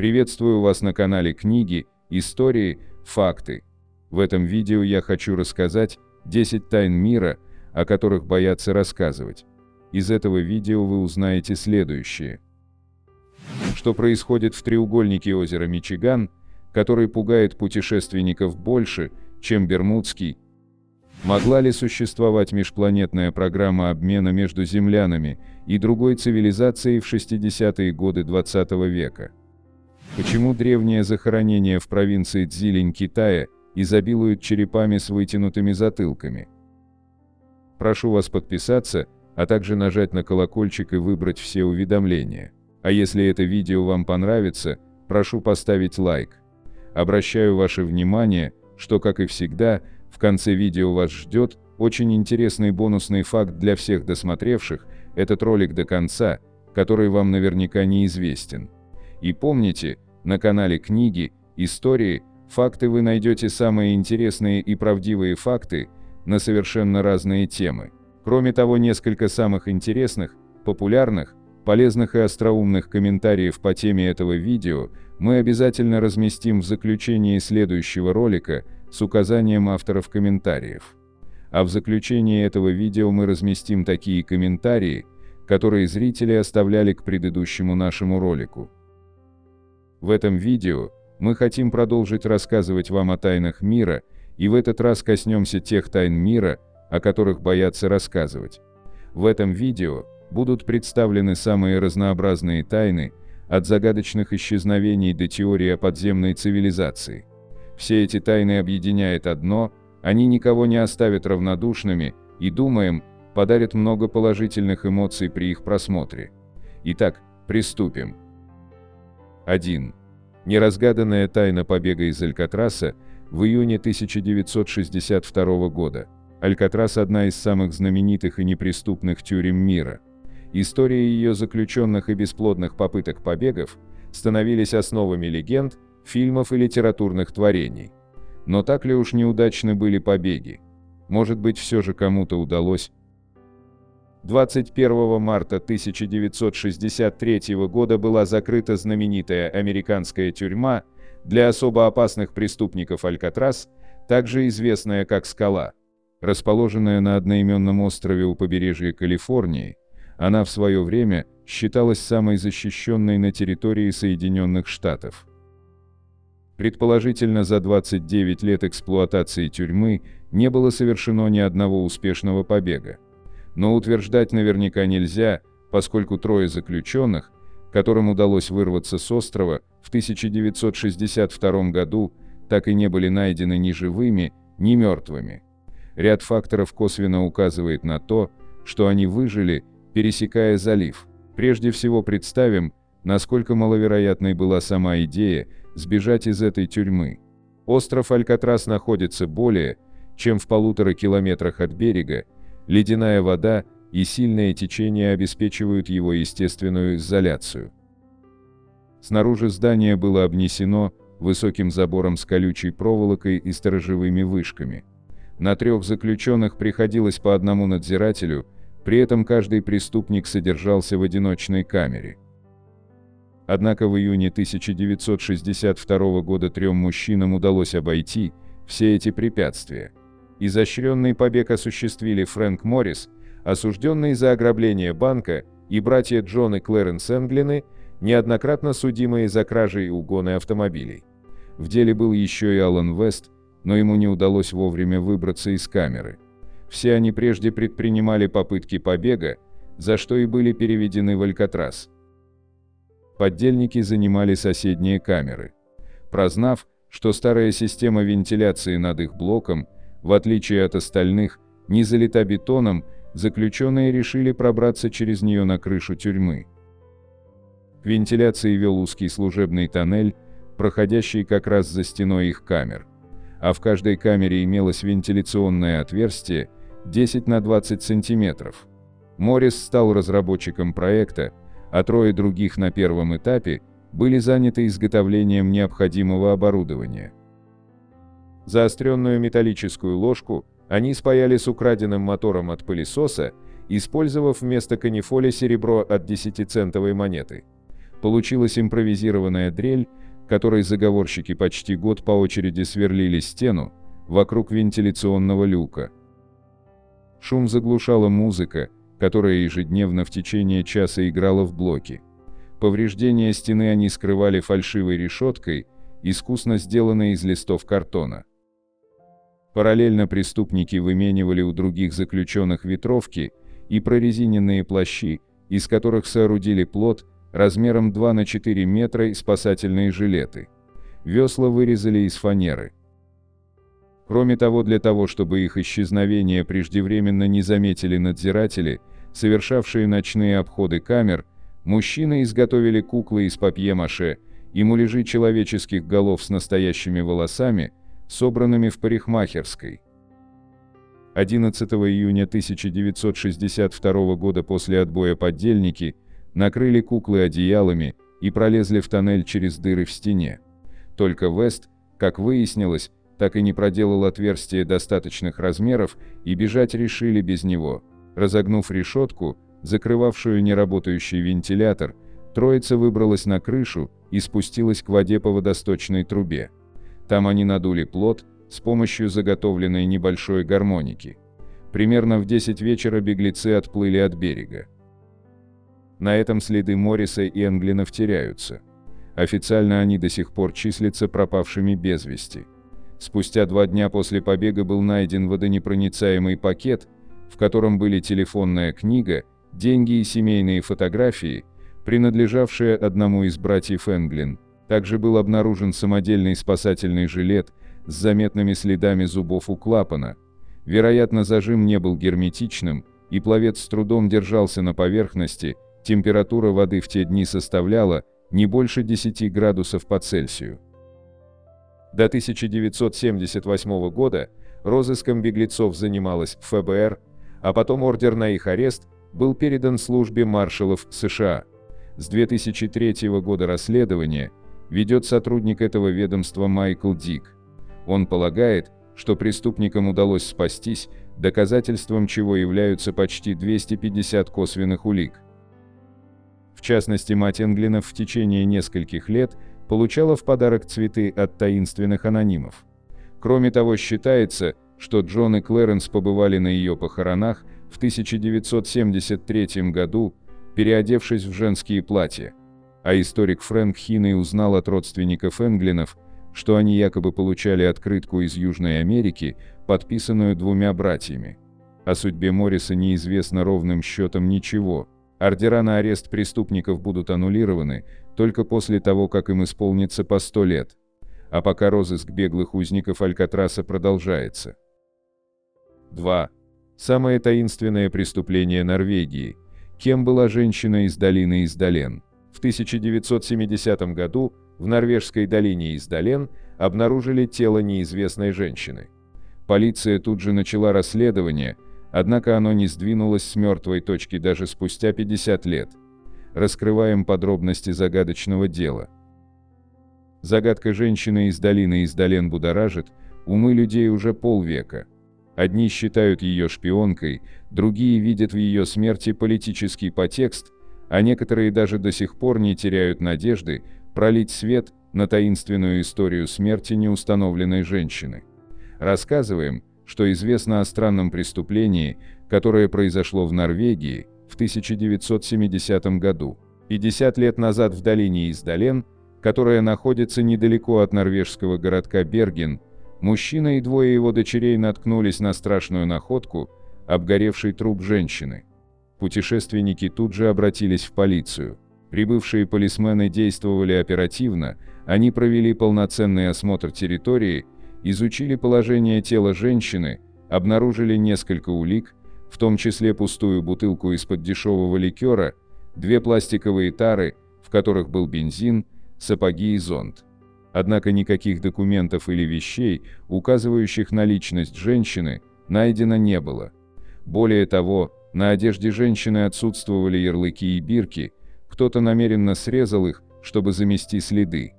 Приветствую вас на канале Книги, Истории, Факты. В этом видео я хочу рассказать 10 тайн мира, о которых боятся рассказывать. Из этого видео вы узнаете следующее. Что происходит в треугольнике озера Мичиган, который пугает путешественников больше, чем Бермудский? Могла ли существовать межпланетная программа обмена между землянами и другой цивилизацией в 60-е годы 20 века? Почему древнее захоронение в провинции Цзилинь Китая изобилует черепами с вытянутыми затылками? Прошу вас подписаться, а также нажать на колокольчик и выбрать все уведомления. А если это видео вам понравится, прошу поставить лайк. Обращаю ваше внимание, что, как и всегда, в конце видео вас ждет очень интересный бонусный факт для всех досмотревших этот ролик до конца, который вам наверняка неизвестен. И помните, на канале Книги, Истории, Факты вы найдете самые интересные и правдивые факты на совершенно разные темы. Кроме того, несколько самых интересных, популярных, полезных и остроумных комментариев по теме этого видео мы обязательно разместим в заключении следующего ролика с указанием авторов комментариев. А в заключении этого видео мы разместим такие комментарии, которые зрители оставляли к предыдущему нашему ролику. В этом видео мы хотим продолжить рассказывать вам о тайнах мира, и в этот раз коснемся тех тайн мира, о которых боятся рассказывать. В этом видео будут представлены самые разнообразные тайны, от загадочных исчезновений до теории о подземной цивилизации. Все эти тайны объединяет одно: они никого не оставят равнодушными и, думаем, подарят много положительных эмоций при их просмотре. Итак, приступим. 1. Неразгаданная тайна побега из Алькатраса. В июне 1962 года. Алькатрас – одна из самых знаменитых и неприступных тюрем мира. Истории ее заключенных и бесплодных попыток побегов становились основами легенд, фильмов и литературных творений. Но так ли уж неудачны были побеги? Может быть, все же кому-то удалось? 21 марта 1963 года была закрыта знаменитая американская тюрьма для особо опасных преступников Алькатрас, также известная как Скала. Расположенная на одноименном острове у побережья Калифорнии, она в свое время считалась самой защищенной на территории Соединенных Штатов. Предположительно, за 29 лет эксплуатации тюрьмы не было совершено ни одного успешного побега. Но утверждать наверняка нельзя, поскольку трое заключенных, которым удалось вырваться с острова в 1962 году, так и не были найдены ни живыми, ни мертвыми. Ряд факторов косвенно указывает на то, что они выжили, пересекая залив. Прежде всего представим, насколько маловероятной была сама идея сбежать из этой тюрьмы. Остров Алькатрас находится более чем в 1,5 километрах от берега. Ледяная вода и сильное течение обеспечивают его естественную изоляцию. Снаружи здание было обнесено высоким забором с колючей проволокой и сторожевыми вышками. На трех заключенных приходилось по одному надзирателю, при этом каждый преступник содержался в одиночной камере. Однако в июне 1962 года трем мужчинам удалось обойти все эти препятствия. Изощренный побег осуществили Фрэнк Моррис, осужденный за ограбление банка, и братья Джон и Клэренс Энглины, неоднократно судимые за кражи и угоны автомобилей. В деле был еще и Алан Вест, но ему не удалось вовремя выбраться из камеры. Все они прежде предпринимали попытки побега, за что и были переведены в Алькатрас. Подельники занимали соседние камеры. Прознав, что старая система вентиляции над их блоком, в отличие от остальных, не залита бетоном, заключенные решили пробраться через нее на крышу тюрьмы. К вентиляции вел узкий служебный тоннель, проходящий как раз за стеной их камер. А в каждой камере имелось вентиляционное отверстие 10 на 20 сантиметров. Моррис стал разработчиком проекта, а трое других на первом этапе были заняты изготовлением необходимого оборудования. Заостренную металлическую ложку они спаяли с украденным мотором от пылесоса, использовав вместо канифоли серебро от 10-центовой монеты. Получилась импровизированная дрель, которой заговорщики почти год по очереди сверлили стену вокруг вентиляционного люка. Шум заглушала музыка, которая ежедневно в течение часа играла в блоки. Повреждения стены они скрывали фальшивой решеткой, искусно сделанной из листов картона. Параллельно преступники выменивали у других заключенных ветровки и прорезиненные плащи, из которых соорудили плот размером 2×4 метра и спасательные жилеты. Весла вырезали из фанеры. Кроме того, для того, чтобы их исчезновение преждевременно не заметили надзиратели, совершавшие ночные обходы камер, мужчины изготовили куклы из папье-маше и муляжи человеческих голов с настоящими волосами, собранными в парикмахерской. 11 июня 1962 года после отбоя подельники накрыли куклы одеялами и пролезли в тоннель через дыры в стене. Только Вест, как выяснилось, так и не проделал отверстие достаточных размеров, и бежать решили без него. Разогнув решетку, закрывавшую неработающий вентилятор, троица выбралась на крышу и спустилась к воде по водосточной трубе. Там они надули плот с помощью заготовленной небольшой гармоники. Примерно в 10 вечера беглецы отплыли от берега. На этом следы Морриса и Энглинов теряются. Официально они до сих пор числятся пропавшими без вести. Спустя 2 дня после побега был найден водонепроницаемый пакет, в котором были телефонная книга, деньги и семейные фотографии, принадлежавшие одному из братьев Энглин. Также был обнаружен самодельный спасательный жилет с заметными следами зубов у клапана. Вероятно, зажим не был герметичным, и пловец с трудом держался на поверхности. Температура воды в те дни составляла не больше 10 градусов по Цельсию. До 1978 года розыском беглецов занималась ФБР, а потом ордер на их арест был передан службе маршалов США. С 2003 года расследование ведет сотрудник этого ведомства Майкл Дик. Он полагает, что преступникам удалось спастись, доказательством чего являются почти 250 косвенных улик. В частности, мать Энглинов в течение нескольких лет получала в подарок цветы от таинственных анонимов. Кроме того, считается, что Джон и Клэренс побывали на ее похоронах в 1973 году, переодевшись в женские платья. А историк Фрэнк Хиной узнал от родственников Энглинов, что они якобы получали открытку из Южной Америки, подписанную 2 братьями. О судьбе Морриса неизвестно ровным счетом ничего. Ордера на арест преступников будут аннулированы только после того, как им исполнится по 100 лет. А пока розыск беглых узников Алькатраса продолжается. 2. Самое таинственное преступление Норвегии. Кем была женщина из долины Исдален? В 1970 году в норвежской долине Исдален обнаружили тело неизвестной женщины. Полиция тут же начала расследование, однако оно не сдвинулось с мертвой точки даже спустя 50 лет. Раскрываем подробности загадочного дела. Загадка женщины из долины Исдален будоражит умы людей уже полвека. Одни считают ее шпионкой, другие видят в ее смерти политический подтекст, а некоторые даже до сих пор не теряют надежды пролить свет на таинственную историю смерти неустановленной женщины. Рассказываем, что известно о странном преступлении, которое произошло в Норвегии в 1970 году. 50 лет назад в долине Исдален, которая находится недалеко от норвежского городка Берген, мужчина и 2 его дочерей наткнулись на страшную находку, обгоревший труп женщины. Путешественники тут же обратились в полицию. Прибывшие полисмены действовали оперативно, они провели полноценный осмотр территории, изучили положение тела женщины, обнаружили несколько улик, в том числе пустую бутылку из-под дешевого ликера, 2 пластиковые тары, в которых был бензин, сапоги и зонт. Однако никаких документов или вещей, указывающих на личность женщины, найдено не было. Более того, на одежде женщины отсутствовали ярлыки и бирки, кто-то намеренно срезал их, чтобы замести следы.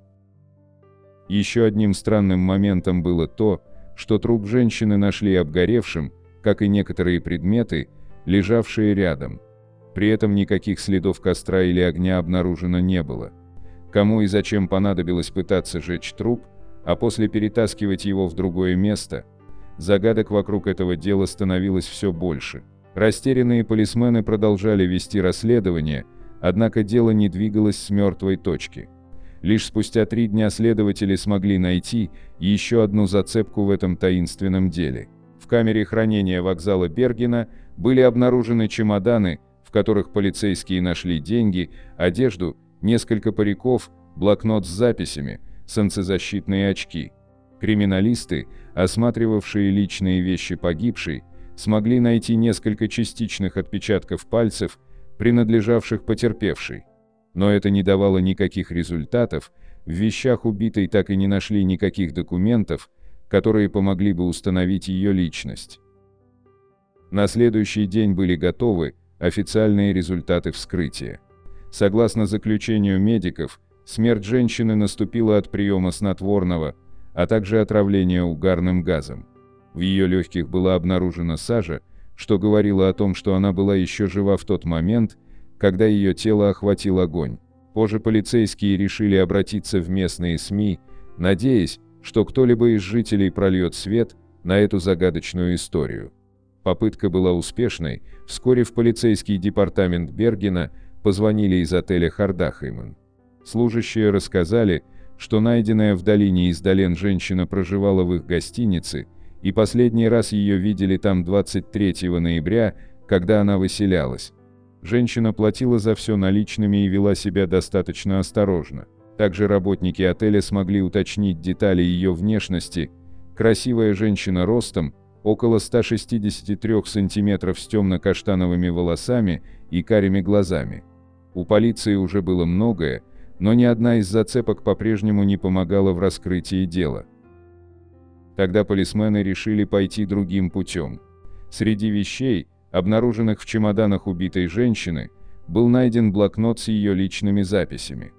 Еще одним странным моментом было то, что труп женщины нашли обгоревшим, как и некоторые предметы, лежавшие рядом. При этом никаких следов костра или огня обнаружено не было. Кому и зачем понадобилось пытаться сжечь труп, а после перетаскивать его в другое место? Загадок вокруг этого дела становилось все больше. Растерянные полисмены продолжали вести расследование, однако дело не двигалось с мертвой точки. Лишь спустя 3 дня следователи смогли найти еще одну зацепку в этом таинственном деле. В камере хранения вокзала Бергена были обнаружены чемоданы, в которых полицейские нашли деньги, одежду, несколько париков, блокнот с записями, солнцезащитные очки. Криминалисты, осматривавшие личные вещи погибшей, смогли найти несколько частичных отпечатков пальцев, принадлежавших потерпевшей. Но это не давало никаких результатов, в вещах убитой так и не нашли никаких документов, которые помогли бы установить ее личность. На следующий день были готовы официальные результаты вскрытия. Согласно заключению медиков, смерть женщины наступила от приема снотворного, а также отравления угарным газом. В ее легких была обнаружена сажа, что говорило о том, что она была еще жива в тот момент, когда ее тело охватил огонь. Позже полицейские решили обратиться в местные СМИ, надеясь, что кто-либо из жителей прольет свет на эту загадочную историю. Попытка была успешной, вскоре в полицейский департамент Бергена позвонили из отеля Хардахейман. Служащие рассказали, что найденная в долине Исдален женщина проживала в их гостинице, и последний раз ее видели там 23 ноября, когда она выселялась. Женщина платила за все наличными и вела себя достаточно осторожно. Также работники отеля смогли уточнить детали ее внешности. Красивая женщина ростом, около 163 сантиметров, с темно-каштановыми волосами и карими глазами. У полиции уже было многое, но ни одна из зацепок по-прежнему не помогала в раскрытии дела. Тогда полисмены решили пойти другим путем. Среди вещей, обнаруженных в чемоданах убитой женщины, был найден блокнот с ее личными записями.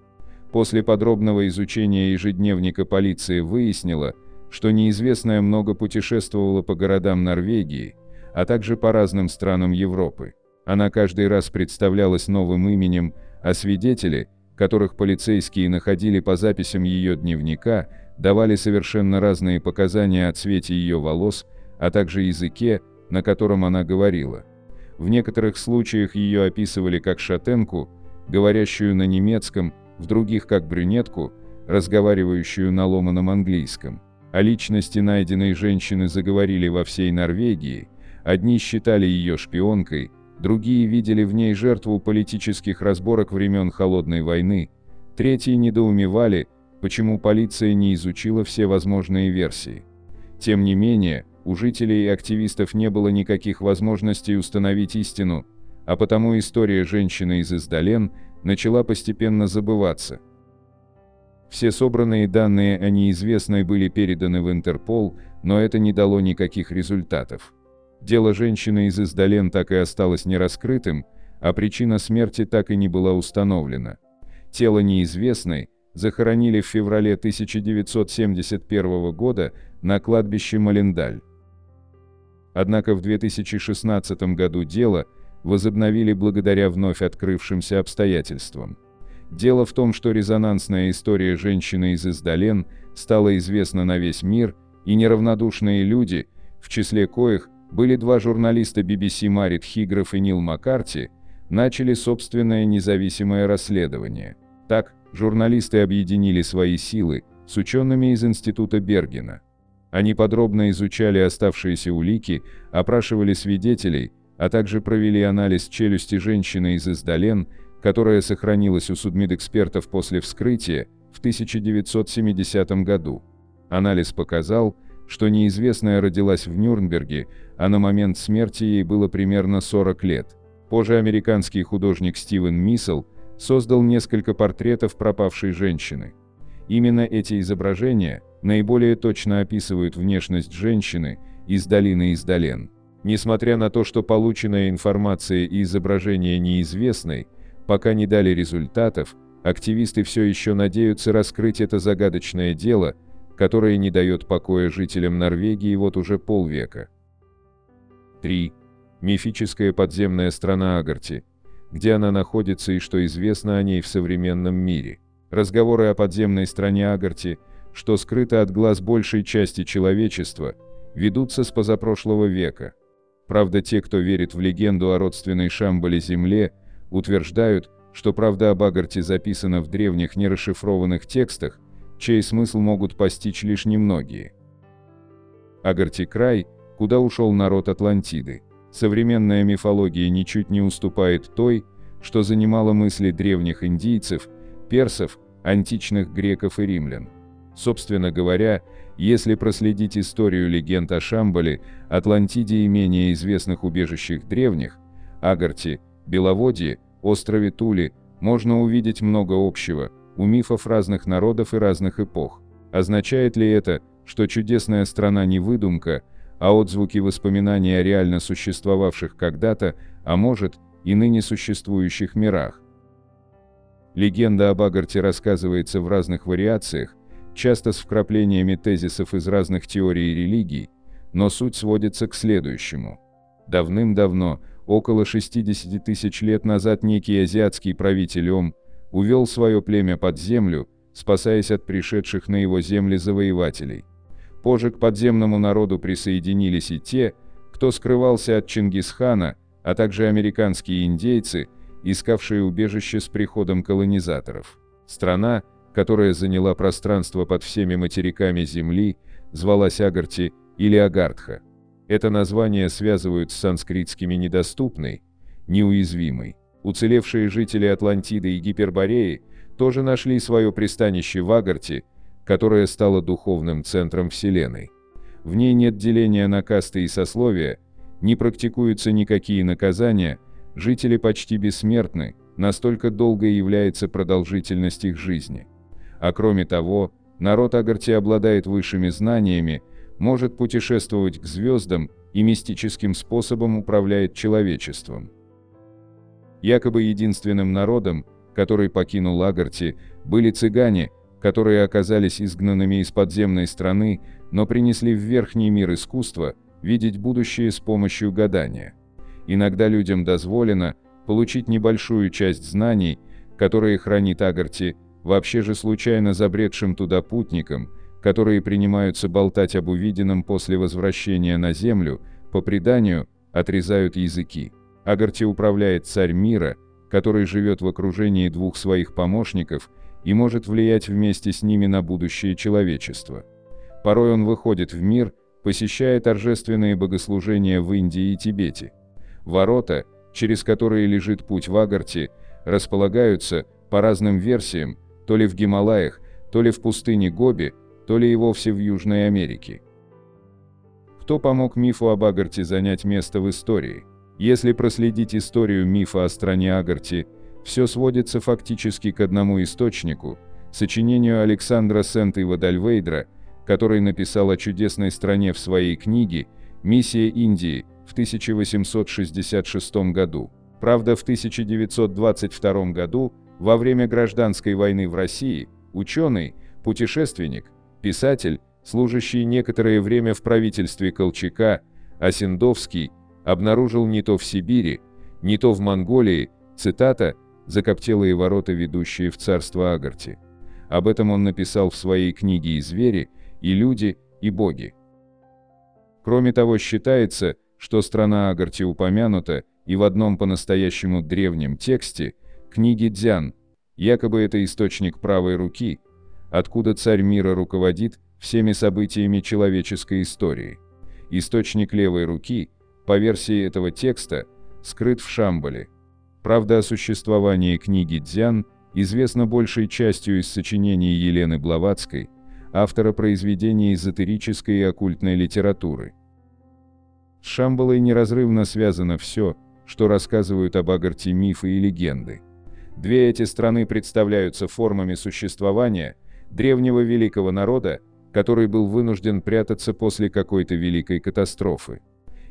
После подробного изучения ежедневника полиция выяснила, что неизвестная много путешествовала по городам Норвегии, а также по разным странам Европы. Она каждый раз представлялась новым именем, а свидетели, которых полицейские находили по записям ее дневника, давали совершенно разные показания о цвете ее волос, а также языке, на котором она говорила. В некоторых случаях ее описывали как шатенку, говорящую на немецком, в других как брюнетку, разговаривающую на ломаном английском. О личности найденной женщины заговорили во всей Норвегии, одни считали ее шпионкой, другие видели в ней жертву политических разборок времен Холодной войны, третьи недоумевали, почему полиция не изучила все возможные версии. Тем не менее, у жителей и активистов не было никаких возможностей установить истину, а потому история женщины из Исдален начала постепенно забываться. Все собранные данные о неизвестной были переданы в Интерпол, но это не дало никаких результатов. Дело женщины из Исдален так и осталось нераскрытым, а причина смерти так и не была установлена. Тело неизвестной захоронили в феврале 1971 года на кладбище Малендаль. Однако в 2016 году дело возобновили благодаря вновь открывшимся обстоятельствам. Дело в том, что резонансная история женщины из Исдален стала известна на весь мир, и неравнодушные люди, в числе коих были 2 журналиста BBC Марит Хиггров и Нил Маккарти, начали собственное независимое расследование. Так, журналисты объединили свои силы с учеными из Института Бергена. Они подробно изучали оставшиеся улики, опрашивали свидетелей, а также провели анализ челюсти женщины из Исдален, которая сохранилась у судмедэкспертов после вскрытия в 1970 году. Анализ показал, что неизвестная родилась в Нюрнберге, а на момент смерти ей было примерно 40 лет. Позже американский художник Стивен Мисел создал несколько портретов пропавшей женщины. Именно эти изображения наиболее точно описывают внешность женщины из долины Исдален. Несмотря на то, что полученная информация и изображения неизвестной пока не дали результатов, активисты все еще надеются раскрыть это загадочное дело, которое не дает покоя жителям Норвегии вот уже полвека. 3. Мифическая подземная страна Агарти. где она находится и что известно о ней в современном мире. Разговоры о подземной стране Агарти, что скрыто от глаз большей части человечества, ведутся с позапрошлого века. Правда, те, кто верит в легенду о родственной Шамбале земле, утверждают, что правда об Агарти записана в древних нерасшифрованных текстах, чей смысл могут постичь лишь немногие. Агарти – край, куда ушел народ Атлантиды. Современная мифология ничуть не уступает той, что занимала мысли древних индийцев, персов, античных греков и римлян. Собственно говоря, если проследить историю легенд о Шамбале, Атлантиде и менее известных убежищах древних, Агарти, Беловодье, острове Тули, можно увидеть много общего у мифов разных народов и разных эпох. Означает ли это, что чудесная страна не выдумка, а отзвуки воспоминаний о реально существовавших когда-то, а может, и ныне существующих мирах? Легенда об Агарти рассказывается в разных вариациях, часто с вкраплениями тезисов из разных теорий и религий, но суть сводится к следующему. Давным-давно, около 60 тысяч лет назад, некий азиатский правитель Ом увел свое племя под землю, спасаясь от пришедших на его земли завоевателей. Позже к подземному народу присоединились и те, кто скрывался от Чингисхана, а также американские индейцы, искавшие убежище с приходом колонизаторов. Страна, которая заняла пространство под всеми материками Земли, звалась Агарти или Агартха. Это название связывают с санскритскими «недоступный», «неуязвимый». Уцелевшие жители Атлантиды и Гипербореи тоже нашли свое пристанище в Агарти, которое стало духовным центром Вселенной. В ней нет деления на касты и сословия, не практикуются никакие наказания, жители почти бессмертны, настолько долгой является продолжительность их жизни. А кроме того, народ Агарти обладает высшими знаниями, может путешествовать к звездам и мистическим способом управляет человечеством. Якобы единственным народом, который покинул Агарти, были цыгане, которые оказались изгнанными из подземной страны, но принесли в верхний мир искусство видеть будущее с помощью гадания. Иногда людям дозволено получить небольшую часть знаний, которые хранит Агарти, вообще же случайно забредшим туда путникам, которые принимаются болтать об увиденном после возвращения на землю, по преданию, отрезают языки. Агарти управляет царь мира, который живет в окружении двух своих помощников и может влиять вместе с ними на будущее человечества. Порой он выходит в мир, посещая торжественные богослужения в Индии и Тибете. Ворота, через которые лежит путь в Агарти, располагаются, по разным версиям, то ли в Гималаях, то ли в пустыне Гоби, то ли и вовсе в Южной Америке. Кто помог мифу об Агарти занять место в истории? Если проследить историю мифа о стране Агарти, все сводится фактически к одному источнику – сочинению Александра Сент-Ива Дальвейдра, который написал о чудесной стране в своей книге «Миссия Индии» в 1866 году. Правда, в 1922 году, во время гражданской войны в России, ученый, путешественник, писатель, служащий некоторое время в правительстве Колчака, Осендовский, обнаружил не то в Сибири, не то в Монголии, цитата, «закоптелые ворота, ведущие в царство Агарти». Об этом он написал в своей книге «И звери, и люди, и боги». Кроме того, считается, что страна Агарти упомянута и в одном по-настоящему древнем тексте, книги Дзян, якобы это источник правой руки, откуда царь мира руководит всеми событиями человеческой истории. Источник левой руки, по версии этого текста, скрыт в Шамбале. Правда, о существовании книги Дзян известно большей частью из сочинений Елены Блаватской, автора произведений эзотерической и оккультной литературы. С Шамбалой неразрывно связано все, что рассказывают об Агарти мифы и легенды. Две эти страны представляются формами существования древнего великого народа, который был вынужден прятаться после какой-то великой катастрофы.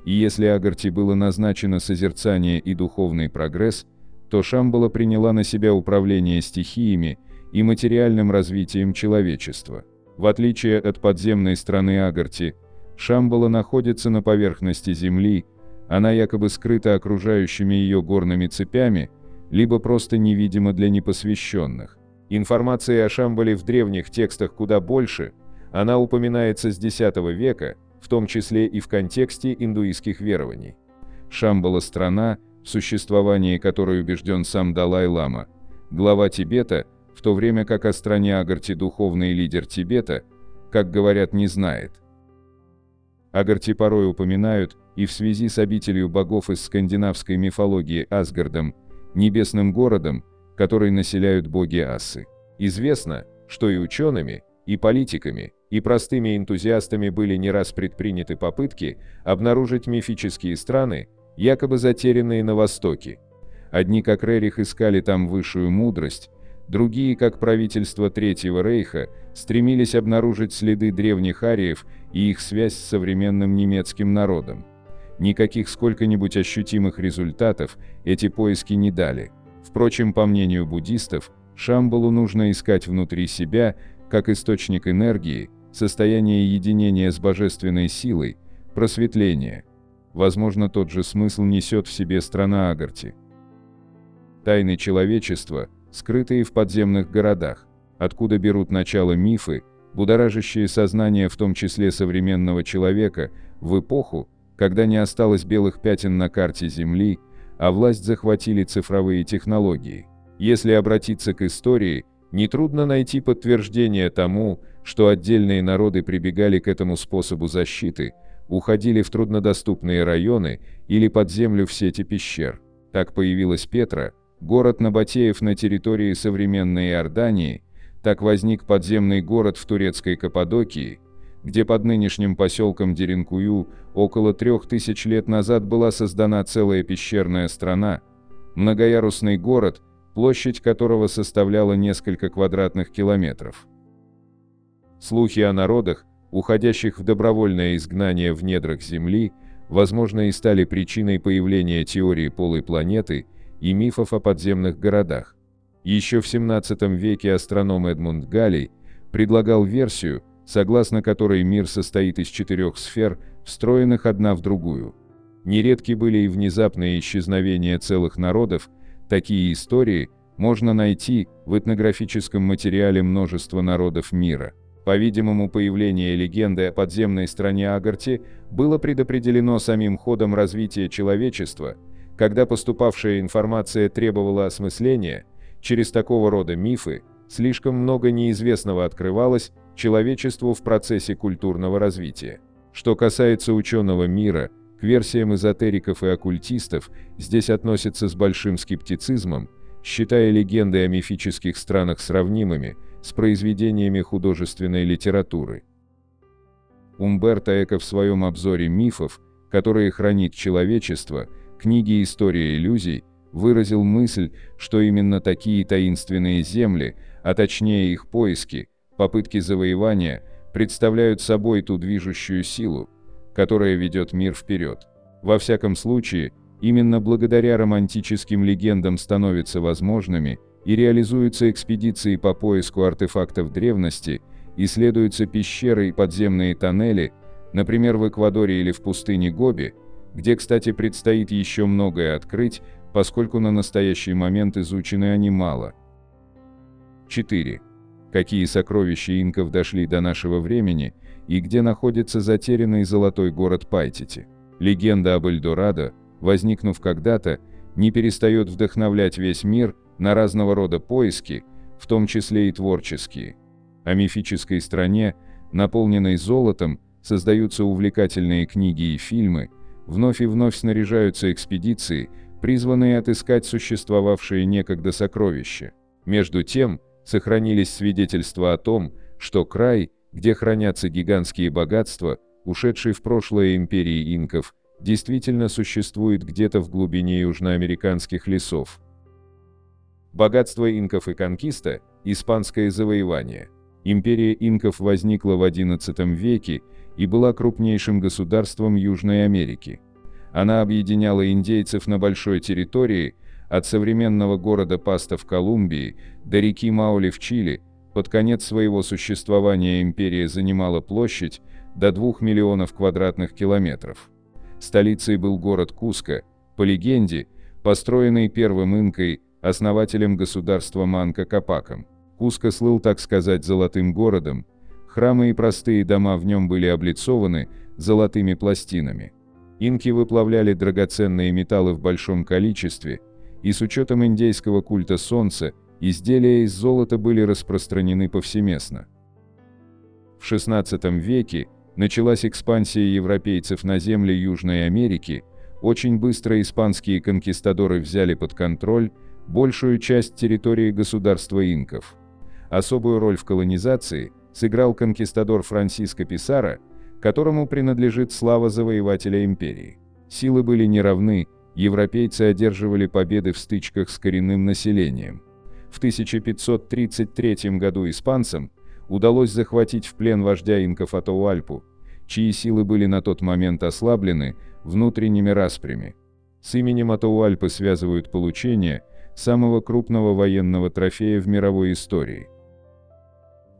И если Агарти было назначено созерцание и духовный прогресс, то Шамбала приняла на себя управление стихиями и материальным развитием человечества. В отличие от подземной страны Агарти, Шамбала находится на поверхности Земли, она якобы скрыта окружающими ее горными цепями, либо просто невидимо для непосвященных. Информации о Шамбале в древних текстах куда больше, она упоминается с X века, в том числе и в контексте индуистских верований. Шамбала – страна, в существовании которой убежден сам Далай-лама, глава Тибета, в то время как о стране Агарти духовный лидер Тибета, как говорят, не знает. Агарти порой упоминают и в связи с обителью богов из скандинавской мифологии Асгардом, небесным городом, который населяют боги Асы. Известно, что и учеными, и политиками, и простыми энтузиастами были не раз предприняты попытки обнаружить мифические страны, якобы затерянные на Востоке. Одни как Рерих искали там высшую мудрость, другие как правительство Третьего Рейха стремились обнаружить следы древних ариев и их связь с современным немецким народом. Никаких сколько-нибудь ощутимых результатов эти поиски не дали. Впрочем, по мнению буддистов, Шамбалу нужно искать внутри себя, как источник энергии, состояние единения с божественной силой, просветление. Возможно, тот же смысл несет в себе страна Агарти. Тайны человечества, скрытые в подземных городах, откуда берут начало мифы, будоражащие сознание в том числе современного человека, в эпоху, когда не осталось белых пятен на карте Земли, а власть захватили цифровые технологии. Если обратиться к истории, нетрудно найти подтверждение тому, что отдельные народы прибегали к этому способу защиты, уходили в труднодоступные районы или под землю в сети пещер. Так появилась Петра, город набатеев на территории современной Иордании, так возник подземный город в турецкой Каппадокии, где под нынешним поселком Деринкую около 3000 лет назад была создана целая пещерная страна, многоярусный город, площадь которого составляла несколько квадратных километров. Слухи о народах, уходящих в добровольное изгнание в недрах Земли, возможно, и стали причиной появления теории полой планеты и мифов о подземных городах. Еще в 17 веке астроном Эдмунд Галлей предлагал версию, согласно которой мир состоит из 4 сфер, встроенных одна в другую. Нередки были и внезапные исчезновения целых народов, такие истории можно найти в этнографическом материале множества народов мира. По-видимому, появление легенды о подземной стране Агарти было предопределено самим ходом развития человечества, когда поступавшая информация требовала осмысления, через такого рода мифы слишком много неизвестного открывалось человечеству в процессе культурного развития. Что касается ученого мира, к версиям эзотериков и оккультистов здесь относятся с большим скептицизмом, считая легенды о мифических странах сравнимыми с произведениями художественной литературы. Умберто Эко в своем обзоре мифов, которые хранит человечество, книги «История иллюзий», выразил мысль, что именно такие таинственные земли, а точнее их поиски, попытки завоевания, представляют собой ту движущую силу, которая ведет мир вперед. Во всяком случае, именно благодаря романтическим легендам становятся возможными и реализуются экспедиции по поиску артефактов древности, исследуются пещеры и подземные тоннели, например, в Эквадоре или в пустыне Гоби, где, кстати, предстоит еще многое открыть, поскольку на настоящий момент изучены они мало. 4. Какие сокровища инков дошли до нашего времени, и где находится затерянный золотой город Пайтити? Легенда об Эльдорадо, возникнув когда-то, не перестает вдохновлять весь мир на разного рода поиски, в том числе и творческие. О мифической стране, наполненной золотом, создаются увлекательные книги и фильмы, вновь и вновь снаряжаются экспедиции, призванные отыскать существовавшие некогда сокровища. Между тем, сохранились свидетельства о том, что край, где хранятся гигантские богатства, ушедшие в прошлое империи инков, действительно существует где-то в глубине южноамериканских лесов. Богатство инков и конкиста – испанское завоевание. Империя инков возникла в XI веке и была крупнейшим государством Южной Америки. Она объединяла индейцев на большой территории, от современного города Пасто в Колумбии до реки Маули в Чили. Под конец своего существования империя занимала площадь до 2 миллионов квадратных километров. Столицей был город Куско, по легенде, построенный первым инкой, основателем государства Манка-Капаком. Куско слыл, так сказать, золотым городом, храмы и простые дома в нем были облицованы золотыми пластинами. Инки выплавляли драгоценные металлы в большом количестве, и с учетом индейского культа солнца, изделия из золота были распространены повсеместно. В XVI веке началась экспансия европейцев на земли Южной Америки, очень быстро испанские конкистадоры взяли под контроль большую часть территории государства инков. Особую роль в колонизации сыграл конкистадор Франсиско Писарро, которому принадлежит слава завоевателя империи. Силы были неравны, европейцы одерживали победы в стычках с коренным населением. В 1533 году испанцам удалось захватить в плен вождя инков Атауальпу, чьи силы были на тот момент ослаблены внутренними распрями. С именем Атауальпы связывают получение самого крупного военного трофея в мировой истории.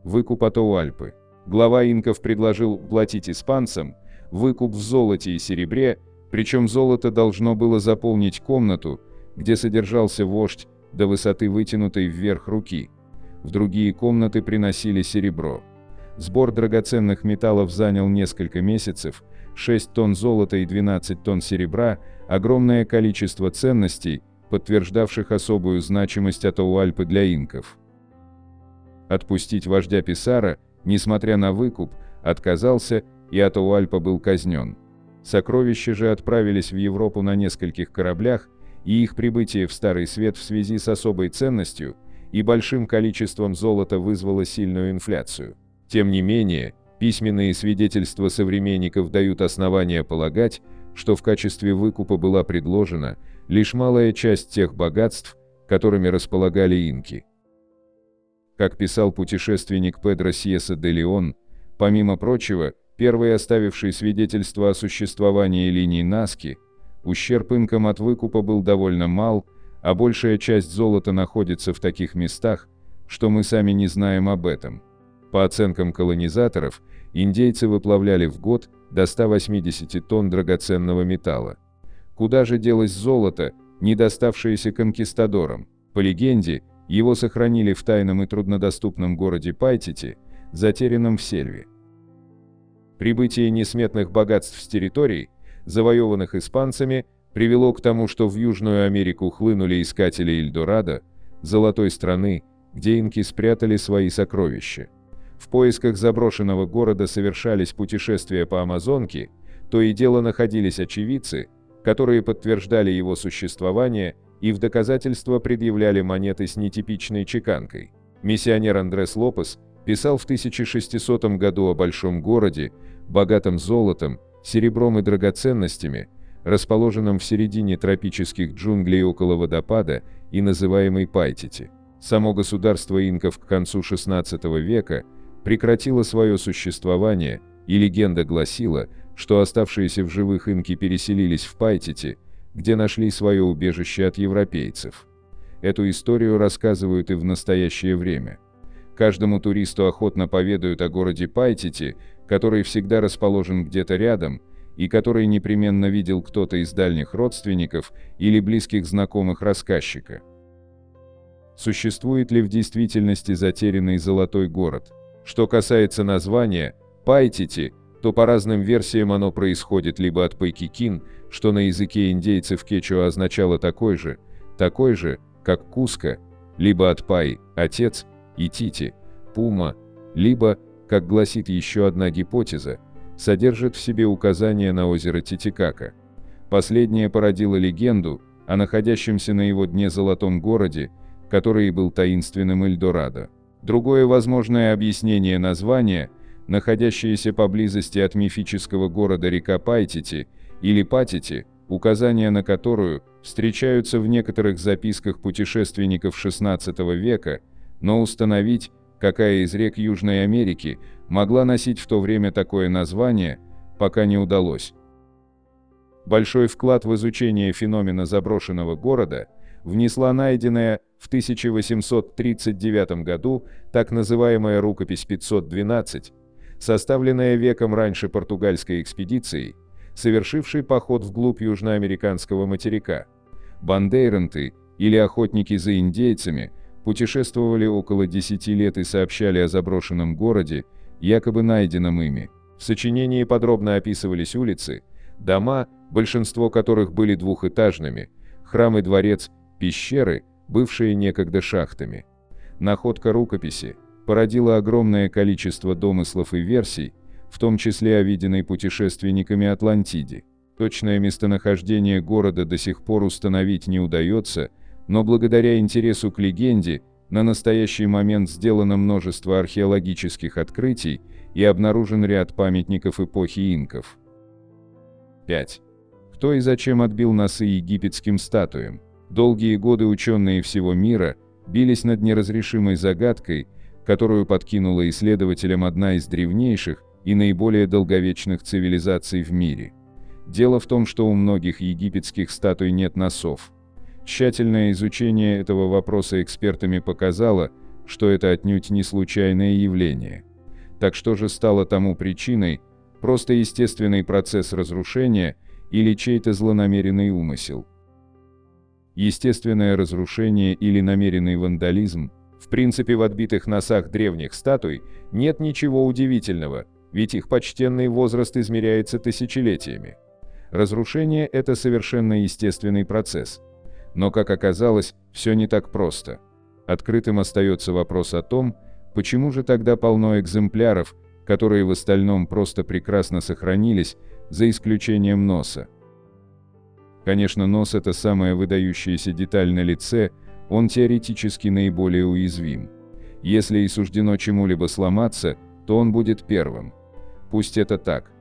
Выкуп Атауальпы. Глава инков предложил платить испанцам выкуп в золоте и серебре, причем золото должно было заполнить комнату, где содержался вождь, до высоты вытянутой вверх руки. В другие комнаты приносили серебро. Сбор драгоценных металлов занял несколько месяцев, 6 тонн золота и 12 тонн серебра, огромное количество ценностей, подтверждавших особую значимость Атауальпы для инков. Отпустить вождя Писарро, несмотря на выкуп, отказался, и Атауальпа был казнен. Сокровища же отправились в Европу на нескольких кораблях, и их прибытие в Старый Свет в связи с особой ценностью и большим количеством золота вызвало сильную инфляцию. Тем не менее, письменные свидетельства современников дают основания полагать, что в качестве выкупа была предложена лишь малая часть тех богатств, которыми располагали инки. Как писал путешественник Педро Сьеса де Леон, помимо прочего, первый оставивший свидетельство о существовании линии Наски, ущерб инкам от выкупа был довольно мал, а большая часть золота находится в таких местах, что мы сами не знаем об этом. По оценкам колонизаторов, индейцы выплавляли в год до 180 тонн драгоценного металла. Куда же делось золото, не доставшееся конкистадорам? По легенде, его сохранили в тайном и труднодоступном городе Пайтити, затерянном в сельве. Прибытие несметных богатств с территорий, завоеванных испанцами, привело к тому, что в Южную Америку хлынули искатели Эльдорадо, золотой страны, где инки спрятали свои сокровища. В поисках заброшенного города совершались путешествия по Амазонке, то и дело находились очевидцы, которые подтверждали его существование и в доказательство предъявляли монеты с нетипичной чеканкой. Миссионер Андрес Лопес писал в 1600 году о большом городе, богатом золотом, серебром и драгоценностями, расположенном в середине тропических джунглей около водопада и называемой Пайтити. Само государство инков к концу XVI века прекратило свое существование, и легенда гласила, что оставшиеся в живых инки переселились в Пайтити, где нашли свое убежище от европейцев. Эту историю рассказывают и в настоящее время. Каждому туристу охотно поведают о городе Пайтити, который всегда расположен где-то рядом, и который непременно видел кто-то из дальних родственников или близких знакомых рассказчика. Существует ли в действительности затерянный золотой город? Что касается названия «Пайтити», то по разным версиям оно происходит либо от «Пайкикин», что на языке индейцев кечуа означало такой же, как «Куско», либо от «Пай», «Отец», и «Тити», «Пума», либо, как гласит еще одна гипотеза, содержит в себе указание на озеро Титикака. Последнее породило легенду о находящемся на его дне золотом городе, который и был таинственным Эльдорадо. Другое возможное объяснение названия, находящееся поблизости от мифического города река Пайтити или Патити, указания на которую встречаются в некоторых записках путешественников XVI века, но установить, какая из рек Южной Америки могла носить в то время такое название, пока не удалось. Большой вклад в изучение феномена заброшенного города внесла найденная в 1839 году так называемая рукопись 512, составленная веком раньше португальской экспедицией, совершившей поход вглубь южноамериканского материка. Бандейранты, или охотники за индейцами, путешествовали около 10 лет и сообщали о заброшенном городе, якобы найденном ими. В сочинении подробно описывались улицы, дома, большинство которых были двухэтажными, храм и дворец, пещеры, бывшие некогда шахтами. Находка рукописи породила огромное количество домыслов и версий, в том числе о виденной путешественниками Атлантиде. Точное местонахождение города до сих пор установить не удается, но благодаря интересу к легенде, на настоящий момент сделано множество археологических открытий и обнаружен ряд памятников эпохи инков. 5. Кто и зачем отбил носы египетским статуям? Долгие годы ученые всего мира бились над неразрешимой загадкой, которую подкинула исследователям одна из древнейших и наиболее долговечных цивилизаций в мире. Дело в том, что у многих египетских статуй нет носов. Тщательное изучение этого вопроса экспертами показало, что это отнюдь не случайное явление. Так что же стало тому причиной? Просто естественный процесс разрушения или чей-то злонамеренный умысел? Естественное разрушение или намеренный вандализм? В принципе, в отбитых носах древних статуй нет ничего удивительного, ведь их почтенный возраст измеряется тысячелетиями. Разрушение – это совершенно естественный процесс. Но, как оказалось, все не так просто. Открытым остается вопрос о том, почему же тогда полно экземпляров, которые в остальном просто прекрасно сохранились, за исключением носа. Конечно, нос – это самая выдающаяся деталь на лице, он теоретически наиболее уязвим. Если и суждено чему-либо сломаться, то он будет первым. Пусть это так.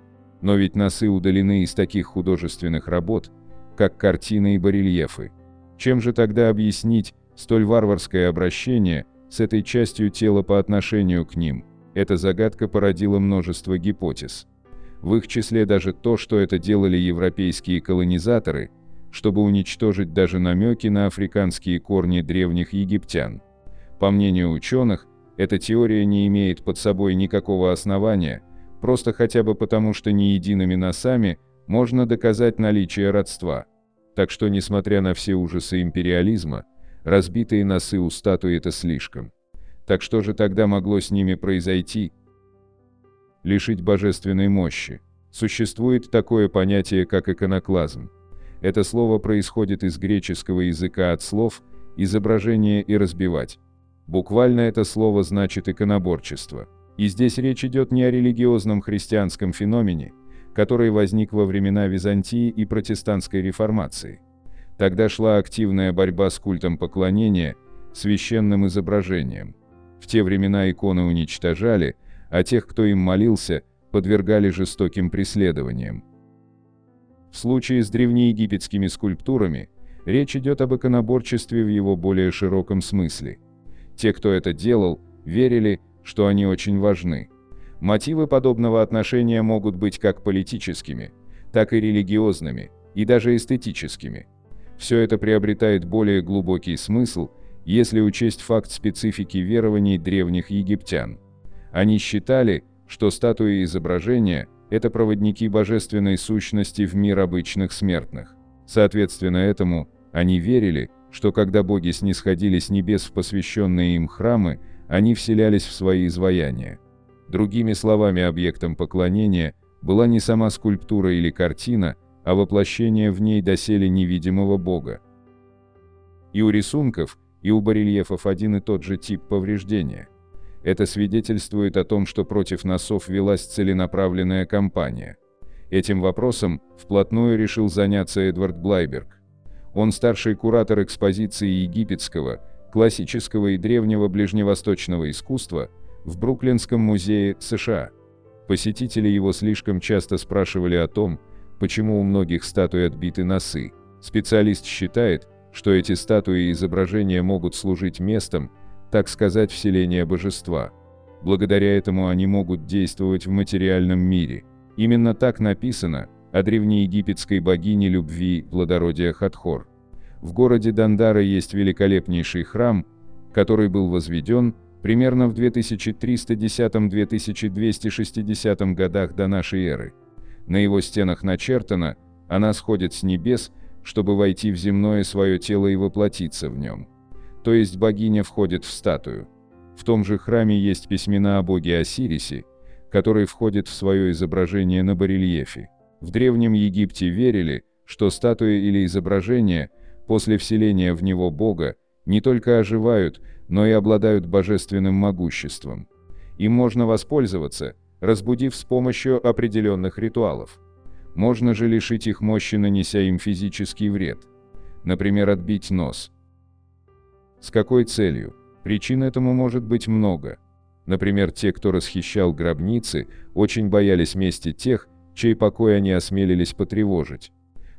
Но ведь носы удалены из таких художественных работ, как картины и барельефы. Чем же тогда объяснить столь варварское обращение с этой частью тела по отношению к ним? Эта загадка породила множество гипотез. В их числе даже то, что это делали европейские колонизаторы, чтобы уничтожить даже намеки на африканские корни древних египтян. По мнению ученых, эта теория не имеет под собой никакого основания, просто хотя бы потому, что не едиными носами можно доказать наличие родства. Так что, несмотря на все ужасы империализма, разбитые носы у статуи – это слишком. Так что же тогда могло с ними произойти? Лишить божественной мощи. Существует такое понятие, как иконоклазм. Это слово происходит из греческого языка от слов «изображение» и «разбивать». Буквально это слово значит иконоборчество. И здесь речь идет не о религиозном христианском феномене, который возник во времена Византии и протестантской реформации. Тогда шла активная борьба с культом поклонения, священным изображением. В те времена иконы уничтожали, а тех, кто им молился, подвергали жестоким преследованиям. В случае с древнеегипетскими скульптурами, речь идет об иконоборчестве в его более широком смысле. Те, кто это делал, верили, что они очень важны. Мотивы подобного отношения могут быть как политическими, так и религиозными, и даже эстетическими. Все это приобретает более глубокий смысл, если учесть факт специфики верований древних египтян. Они считали, что статуи и изображения – это проводники божественной сущности в мир обычных смертных. Соответственно этому, они верили, что когда боги снисходили с небес в посвященные им храмы, они вселялись в свои изваяния. Другими словами, объектом поклонения была не сама скульптура или картина, а воплощение в ней доселе невидимого бога. И у рисунков, и у барельефов один и тот же тип повреждения. Это свидетельствует о том, что против носов велась целенаправленная кампания. Этим вопросом вплотную решил заняться Эдвард Блайберг. Он старший куратор экспозиции египетского, классического и древнего ближневосточного искусства в Бруклинском музее, США. Посетители его слишком часто спрашивали о том, почему у многих статуй отбиты носы. Специалист считает, что эти статуи и изображения могут служить местом, так сказать, вселения божества. Благодаря этому они могут действовать в материальном мире. Именно так написано о древнеегипетской богине любви, плодородия Хатхор. В городе Дандара есть великолепнейший храм, который был возведен примерно в 2310-2260 годах до нашей эры. На его стенах начертано: «Она сходит с небес, чтобы войти в земное свое тело и воплотиться в нем. То есть богиня входит в статую. В том же храме есть письмена о боге Осирисе, который входит в свое изображение на барельефе. В Древнем Египте верили, что статуи или изображения, после вселения в него бога, не только оживают, но и обладают божественным могуществом. Им можно воспользоваться, разбудив с помощью определенных ритуалов. Можно же лишить их мощи, нанеся им физический вред. Например, отбить нос. С какой целью? Причин этому может быть много. Например, те, кто расхищал гробницы, очень боялись мести тех, чей покой они осмелились потревожить.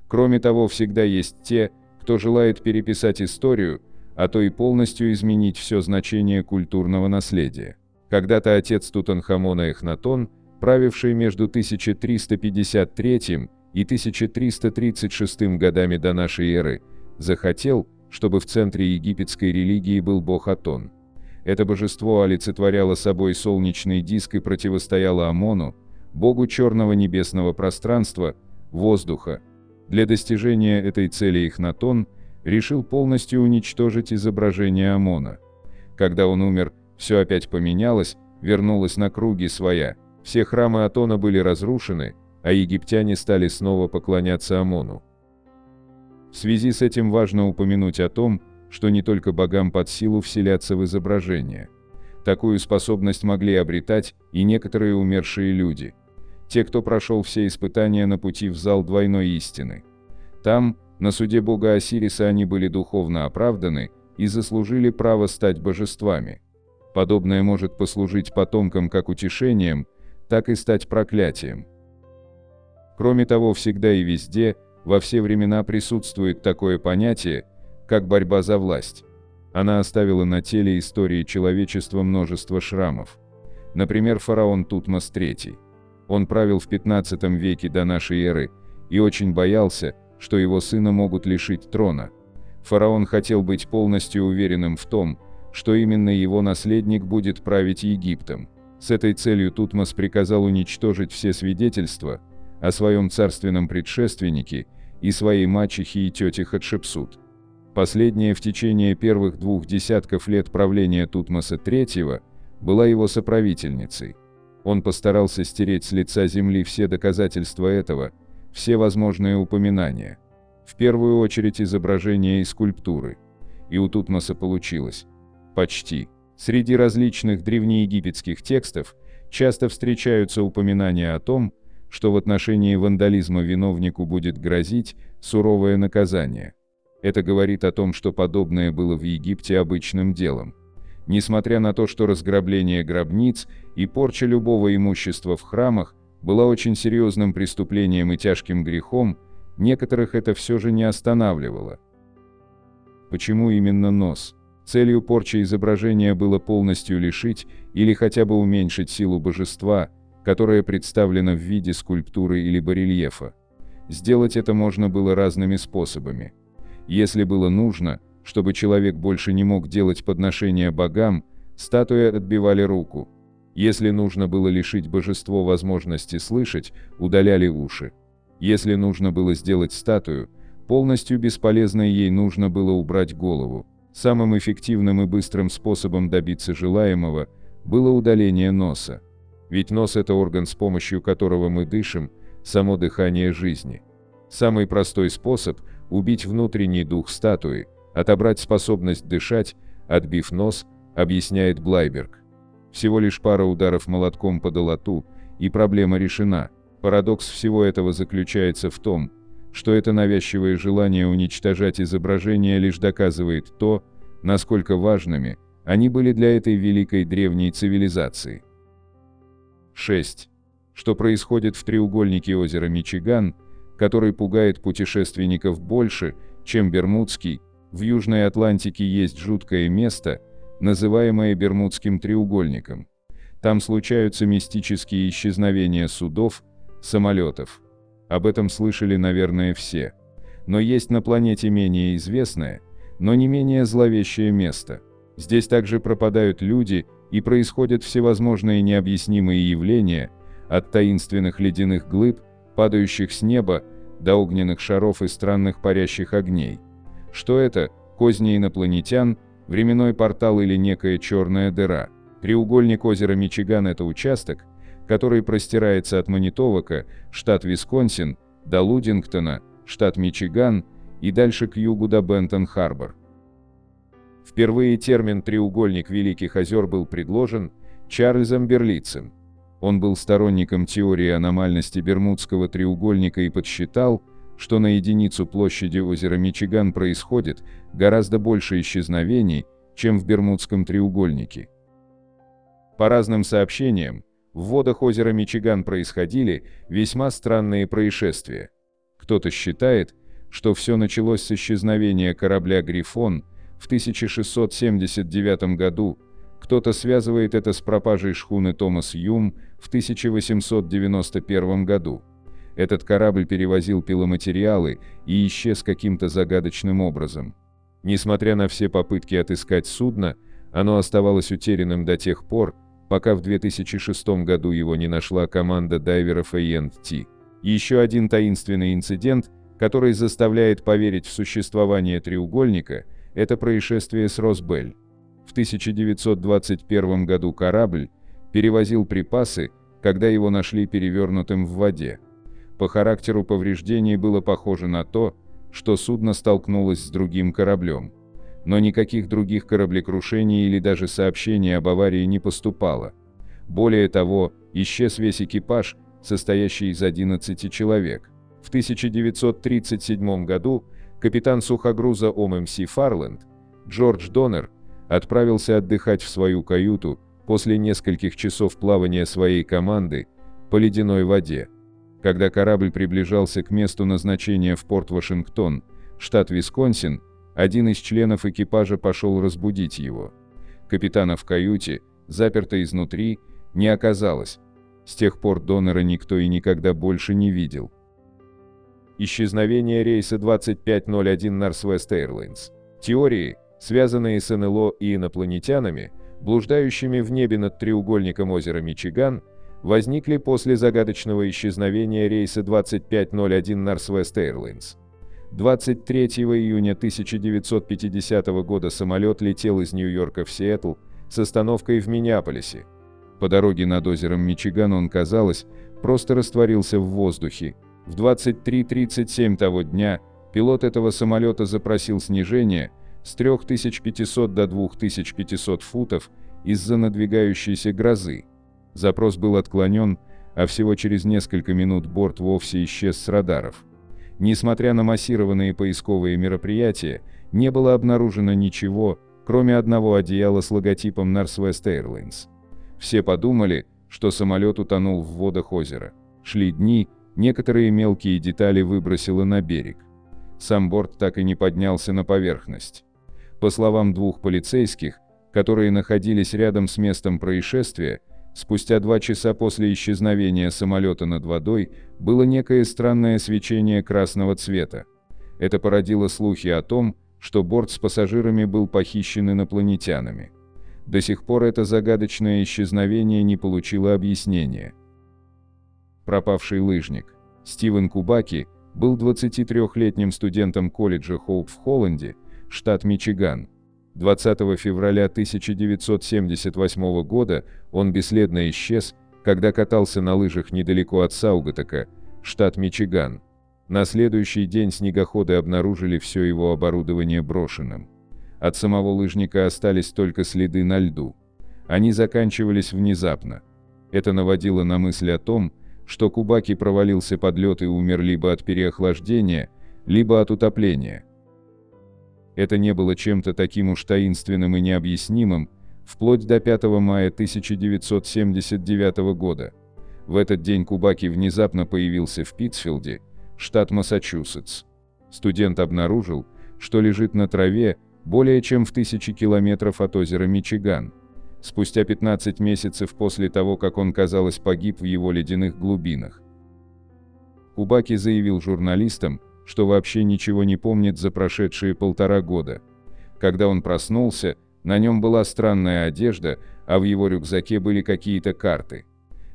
Кроме того, всегда есть те, кто желает переписать историю, а то и полностью изменить все значение культурного наследия. Когда-то отец Тутанхамона Эхнатон, правивший между 1353 и 1336 годами до нашей эры, захотел, чтобы в центре египетской религии был бог Атон. Это божество олицетворяло собой солнечный диск и противостояло Амону, богу черного небесного пространства, воздуха. Для достижения этой цели Эхнатон решил полностью уничтожить изображение Амона. Когда он умер, все опять поменялось, вернулось на круги своя, все храмы Атона были разрушены, а египтяне стали снова поклоняться Амону. В связи с этим важно упомянуть о том, что не только богам под силу вселяться в изображение. Такую способность могли обретать и некоторые умершие люди. Те, кто прошел все испытания на пути в зал двойной истины. Там, на суде бога Осириса, они были духовно оправданы и заслужили право стать божествами. Подобное может послужить потомкам как утешением, так и стать проклятием. Кроме того, всегда и везде, во все времена присутствует такое понятие, как борьба за власть. Она оставила на теле истории человечества множество шрамов. Например, фараон Тутмос III. Он правил в 15 веке до нашей эры и очень боялся, что его сына могут лишить трона. Фараон хотел быть полностью уверенным в том, что именно его наследник будет править Египтом. С этой целью Тутмос приказал уничтожить все свидетельства о своем царственном предшественнике и своей мачехе и тете Хатшепсут. Последняя в течение первых 2 десятков лет правления Тутмоса III была его соправительницей. Он постарался стереть с лица земли все доказательства этого, все возможные упоминания. В первую очередь изображения и скульптуры. И у Тутмоса получилось. Почти. Среди различных древнеегипетских текстов часто встречаются упоминания о том, что в отношении вандализма виновнику будет грозить суровое наказание. Это говорит о том, что подобное было в Египте обычным делом. Несмотря на то, что разграбление гробниц и порча любого имущества в храмах была очень серьезным преступлением и тяжким грехом, некоторых это все же не останавливало. Почему именно нос? Целью порчи изображения было полностью лишить или хотя бы уменьшить силу божества, которая представлена в виде скульптуры или барельефа. Сделать это можно было разными способами. Если было нужно, чтобы человек больше не мог делать подношения богам, статуе отбивали руку. Если нужно было лишить божество возможности слышать, удаляли уши. Если нужно было сделать статую полностью бесполезной, ей нужно было убрать голову. Самым эффективным и быстрым способом добиться желаемого было удаление носа. Ведь нос – это орган, с помощью которого мы дышим, само дыхание жизни. Самый простой способ – убить внутренний дух статуи, отобрать способность дышать, отбив нос, объясняет Блайберг. Всего лишь пара ударов молотком по долоту, и проблема решена. Парадокс всего этого заключается в том, что это навязчивое желание уничтожать изображения лишь доказывает то, насколько важными они были для этой великой древней цивилизации. 6. Что происходит в треугольнике озера Мичиган, который пугает путешественников больше, чем Бермудский? В Южной Атлантике есть жуткое место, называемое Бермудским треугольником. Там случаются мистические исчезновения судов, самолетов. Об этом слышали, наверное, все. Но есть на планете менее известное, но не менее зловещее место. Здесь также пропадают люди, и происходят всевозможные необъяснимые явления, от таинственных ледяных глыб, падающих с неба, до огненных шаров и странных парящих огней. Что это? Козни инопланетян, временной портал или некая черная дыра? Треугольник озера Мичиган – это участок, который простирается от Манитовока, штат Висконсин, до Лудингтона, штат Мичиган, и дальше к югу до Бентон-Харбор. Впервые термин «треугольник Великих озер» был предложен Чарльзом Берлицем. Он был сторонником теории аномальности Бермудского треугольника и подсчитал, что на единицу площади озера Мичиган происходит гораздо больше исчезновений, чем в Бермудском треугольнике. По разным сообщениям, в водах озера Мичиган происходили весьма странные происшествия. Кто-то считает, что все началось с исчезновения корабля «Грифон» в 1679 году, кто-то связывает это с пропажей шхуны Томас Юм в 1891 году. Этот корабль перевозил пиломатериалы и исчез каким-то загадочным образом. Несмотря на все попытки отыскать судно, оно оставалось утерянным до тех пор, пока в 2006 году его не нашла команда дайверов A&T. Еще один таинственный инцидент, который заставляет поверить в существование треугольника, это происшествие с Росбель. В 1921 году корабль перевозил припасы, когда его нашли перевернутым в воде. По характеру повреждений было похоже на то, что судно столкнулось с другим кораблем. Но никаких других кораблекрушений или даже сообщений об аварии не поступало. Более того, исчез весь экипаж, состоящий из 11 человек. В 1937 году капитан сухогруза ОМС «Фарленд» Джордж Доннер отправился отдыхать в свою каюту после нескольких часов плавания своей команды по ледяной воде. Когда корабль приближался к месту назначения в порт Вашингтон, штат Висконсин, один из членов экипажа пошел разбудить его. Капитана в каюте, запертой изнутри, не оказалось. С тех пор Доннера никто и никогда больше не видел. Исчезновение рейса 2501 Northwest Airlines. Теории, связанные с НЛО и инопланетянами, блуждающими в небе над треугольником озера Мичиган, возникли после загадочного исчезновения рейса 2501 Northwest Airlines. 23 июня 1950 года самолет летел из Нью-Йорка в Сиэтл с остановкой в Миннеаполисе. По дороге над озером Мичиган он, казалось, просто растворился в воздухе. В 23:37 того дня пилот этого самолета запросил снижение с 3500 до 2500 футов из-за надвигающейся грозы. Запрос был отклонен, а всего через несколько минут борт вовсе исчез с радаров. Несмотря на массированные поисковые мероприятия, не было обнаружено ничего, кроме одного одеяла с логотипом Northwest Airlines. Все подумали, что самолет утонул в водах озера. Шли дни, некоторые мелкие детали выбросило на берег. Сам борт так и не поднялся на поверхность. По словам двух полицейских, которые находились рядом с местом происшествия, спустя 2 часа после исчезновения самолета над водой было некое странное свечение красного цвета. Это породило слухи о том, что борт с пассажирами был похищен инопланетянами. До сих пор это загадочное исчезновение не получило объяснения. Пропавший лыжник. Стивен Кубаки был 23-летним студентом колледжа Хоуп в Холланде, штат Мичиган. 20 февраля 1978 года он бесследно исчез, когда катался на лыжах недалеко от Саугатока, штат Мичиган. На следующий день снегоходы обнаружили все его оборудование брошенным. От самого лыжника остались только следы на льду. Они заканчивались внезапно. Это наводило на мысль о том, что Кубаки провалился под лед и умер либо от переохлаждения, либо от утопления. Это не было чем-то таким уж таинственным и необъяснимым, вплоть до 5 мая 1979 года. В этот день Кубаки внезапно появился в Питтсфилде, штат Массачусетс. Студент обнаружил, что лежит на траве более чем в 1000 километров от озера Мичиган. Спустя 15 месяцев после того, как он, казалось, погиб в его ледяных глубинах. Кубаки заявил журналистам, что вообще ничего не помнит за прошедшие 1,5 года. Когда он проснулся, на нем была странная одежда, а в его рюкзаке были какие-то карты.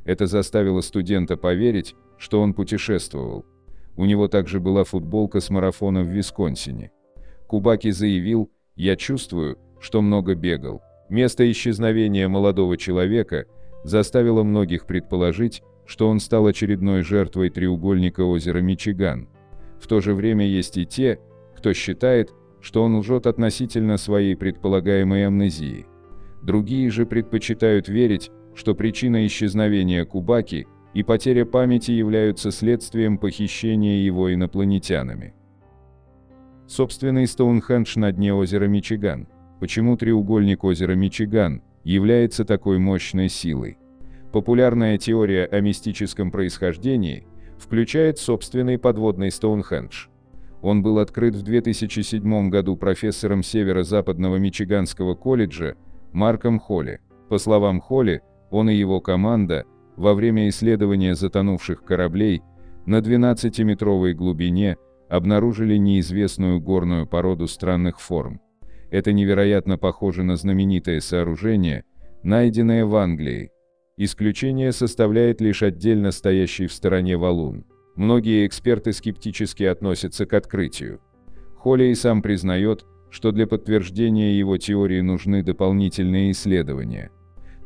Это заставило студента поверить, что он путешествовал. У него также была футболка с марафоном в Висконсине. Кубаки заявил: «Я чувствую, что много бегал». Место исчезновения молодого человека заставило многих предположить, что он стал очередной жертвой треугольника озера Мичиган. В то же время есть и те, кто считает, что он лжет относительно своей предполагаемой амнезии. Другие же предпочитают верить, что причина исчезновения Кубаки и потеря памяти являются следствием похищения его инопланетянами. Собственный Стоунхендж на дне озера Мичиган. Почему треугольник озера Мичиган является такой мощной силой? Популярная теория о мистическом происхождении включает собственный подводный Стоунхендж. Он был открыт в 2007 году профессором Северо-Западного Мичиганского колледжа Марком Холли. По словам Холли, он и его команда во время исследования затонувших кораблей на 12-метровой глубине обнаружили неизвестную горную породу странных форм. Это невероятно похоже на знаменитое сооружение, найденное в Англии. Исключение составляет лишь отдельно стоящий в стороне валун. Многие эксперты скептически относятся к открытию. Холли и сам признает, что для подтверждения его теории нужны дополнительные исследования.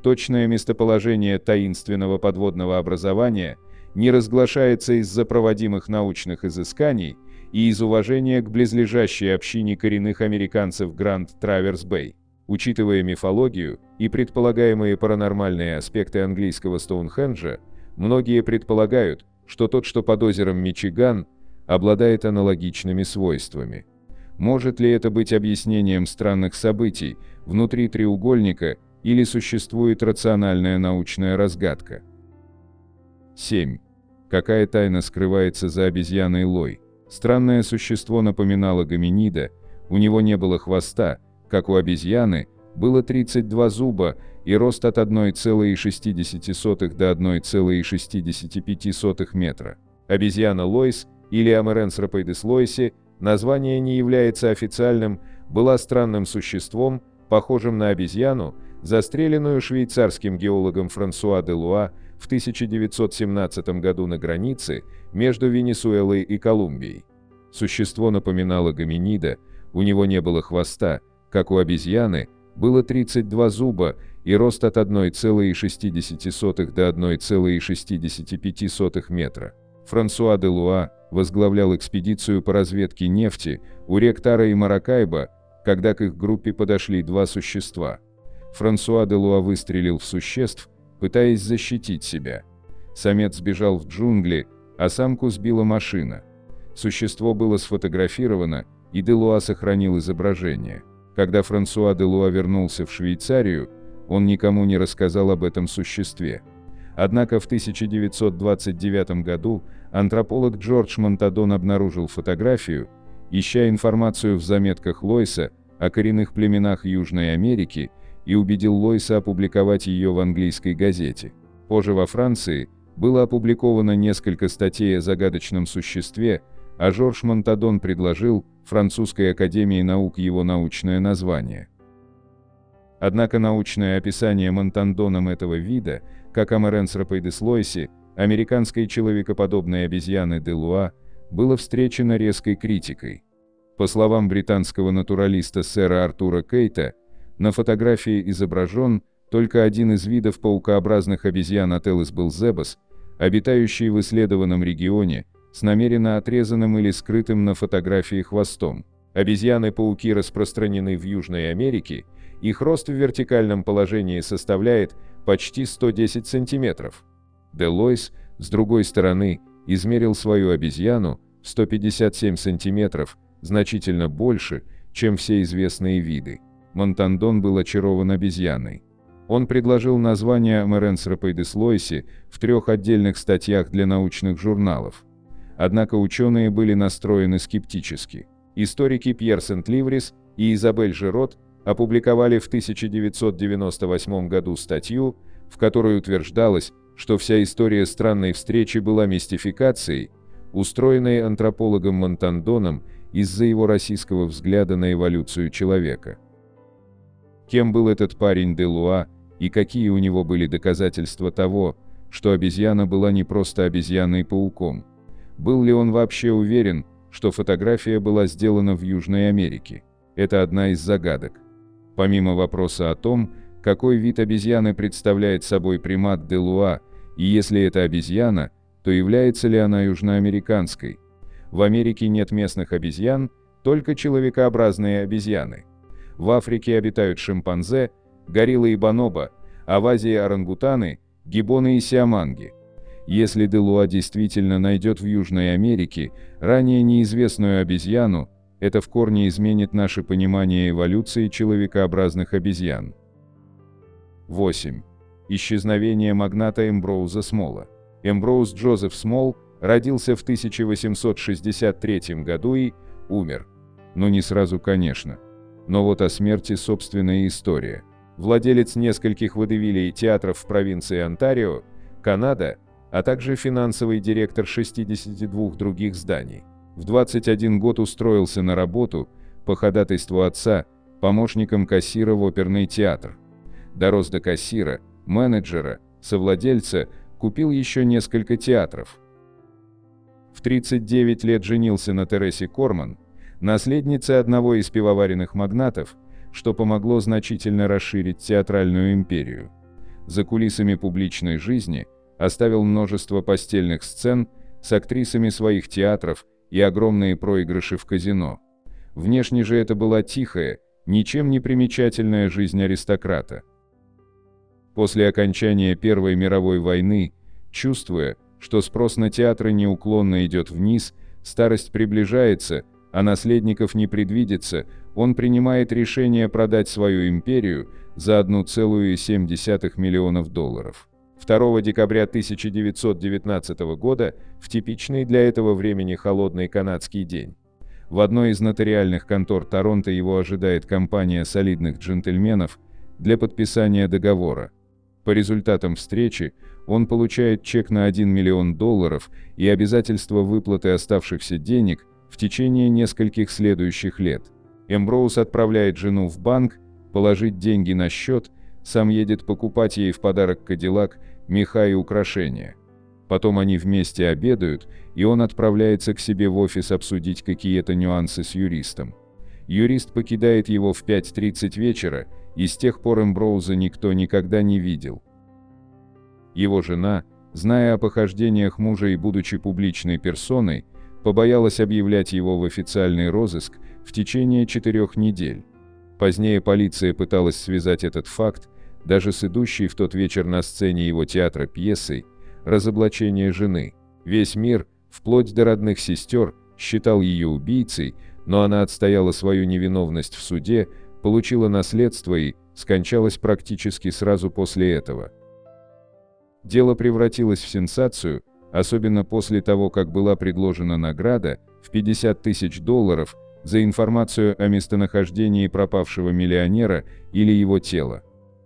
Точное местоположение таинственного подводного образования не разглашается из-за проводимых научных изысканий и из уважения к близлежащей общине коренных американцев Гранд-Траверс-Бэй. Учитывая мифологию и предполагаемые паранормальные аспекты английского Стоунхенджа, многие предполагают, что тот, что под озером Мичиган, обладает аналогичными свойствами. Может ли это быть объяснением странных событий внутри треугольника, или существует рациональная научная разгадка? 7. Какая тайна скрывается за обезьяной Лой? Странное существо напоминало гоминида, у него не было хвоста, как у обезьяны, было 32 зуба и рост от 1,6 до 1,65 метра. Обезьяна Лойс, или Амеренс рапейдес лойси, название не является официальным, была странным существом, похожим на обезьяну, застреленную швейцарским геологом Франсуа де Луа в 1917 году на границе между Венесуэлой и Колумбией. Существо напоминало гоминида, у него не было хвоста, как у обезьяны, было 32 зуба и рост от 1,6 до 1,65 метра. Франсуа де Луа возглавлял экспедицию по разведке нефти у рек Тара и Маракайба, когда к их группе подошли два существа. Франсуа де Луа выстрелил в существ, пытаясь защитить себя. Самец сбежал в джунгли, а самку сбила машина. Существо было сфотографировано, и де Луа сохранил изображение. Когда Франсуа де Луа вернулся в Швейцарию, он никому не рассказал об этом существе. Однако в 1929 году антрополог Джордж Монтадон обнаружил фотографию, ища информацию в заметках Лойса о коренных племенах Южной Америки, и убедил Лойса опубликовать ее в английской газете. Позже во Франции было опубликовано несколько статей о загадочном существе, а Жорж Монтадон предложил Французской академии наук его научное название. Однако научное описание Монтадоном этого вида, как Амеренс рапейдес лойси, американской человекоподобной обезьяны де Луа, было встречено резкой критикой. По словам британского натуралиста сэра Артура Кейта, на фотографии изображен только один из видов паукообразных обезьян Ателлес белзебас, обитающий в исследованном регионе, с намеренно отрезанным или скрытым на фотографии хвостом. Обезьяны-пауки распространены в Южной Америке, их рост в вертикальном положении составляет почти 110 сантиметров. Де Лойс, с другой стороны, измерил свою обезьяну 157 сантиметров, значительно больше, чем все известные виды. Монтандон был очарован обезьяной. Он предложил название Амеренс рапейдес лойси в трех отдельных статьях для научных журналов. Однако ученые были настроены скептически. Историки Пьер Сент-Ливрис и Изабель Жирот опубликовали в 1998 году статью, в которой утверждалось, что вся история странной встречи была мистификацией, устроенной антропологом Монтандоном из-за его российского взгляда на эволюцию человека. Кем был этот парень де Луа, и какие у него были доказательства того, что обезьяна была не просто обезьяной-пауком? Был ли он вообще уверен, что фотография была сделана в Южной Америке? Это одна из загадок. Помимо вопроса о том, какой вид обезьяны представляет собой примат Делуа, и если это обезьяна, то является ли она южноамериканской? В Америке нет местных обезьян, только человекообразные обезьяны. В Африке обитают шимпанзе, гориллы и бонобо, а в Азии орангутаны, гиббоны и сиаманги. Если Делуа действительно найдет в Южной Америке ранее неизвестную обезьяну, это в корне изменит наше понимание эволюции человекообразных обезьян. 8. Исчезновение магната Эмброуза Смолла. Эмброуз Джозеф Смолл родился в 1863 году и умер. Но не сразу, конечно. Но вот о смерти собственная история. Владелец нескольких водевилей и театров в провинции Онтарио, Канада, а также финансовый директор 62 других зданий. В 21 год устроился на работу, по ходатайству отца, помощником кассира в оперный театр. Дорос до кассира, менеджера, совладельца, купил еще несколько театров. В 39 лет женился на Тересе Корман, наследнице одного из пивоваренных магнатов, что помогло значительно расширить театральную империю. За кулисами публичной жизни оставил множество постельных сцен с актрисами своих театров и огромные проигрыши в казино. Внешне же это была тихая, ничем не примечательная жизнь аристократа. После окончания Первой мировой войны, чувствуя, что спрос на театры неуклонно идет вниз, старость приближается, а наследников не предвидится, он принимает решение продать свою империю за $1,7 миллиона. 2 декабря 1919 года, в типичный для этого времени холодный канадский день. В одной из нотариальных контор Торонто его ожидает компания солидных джентльменов для подписания договора. По результатам встречи он получает чек на $1 миллион и обязательство выплаты оставшихся денег в течение нескольких следующих лет. Эмброуз отправляет жену в банк положить деньги на счет, сам едет покупать ей в подарок кадиллак, меха и украшения. Потом они вместе обедают, и он отправляется к себе в офис обсудить какие-то нюансы с юристом. Юрист покидает его в 5:30 вечера, и с тех пор Эмброуза никто никогда не видел. Его жена, зная о похождениях мужа и будучи публичной персоной, побоялась объявлять его в официальный розыск в течение 4 недель. Позднее полиция пыталась связать этот факт даже с идущей в тот вечер на сцене его театра пьесой «Разоблачение жены». Весь мир, вплоть до родных сестер, считал ее убийцей, но она отстояла свою невиновность в суде, получила наследство и скончалась практически сразу после этого. Дело превратилось в сенсацию, особенно после того, как была предложена награда в $50 000 за информацию о местонахождении пропавшего миллионера или его тела.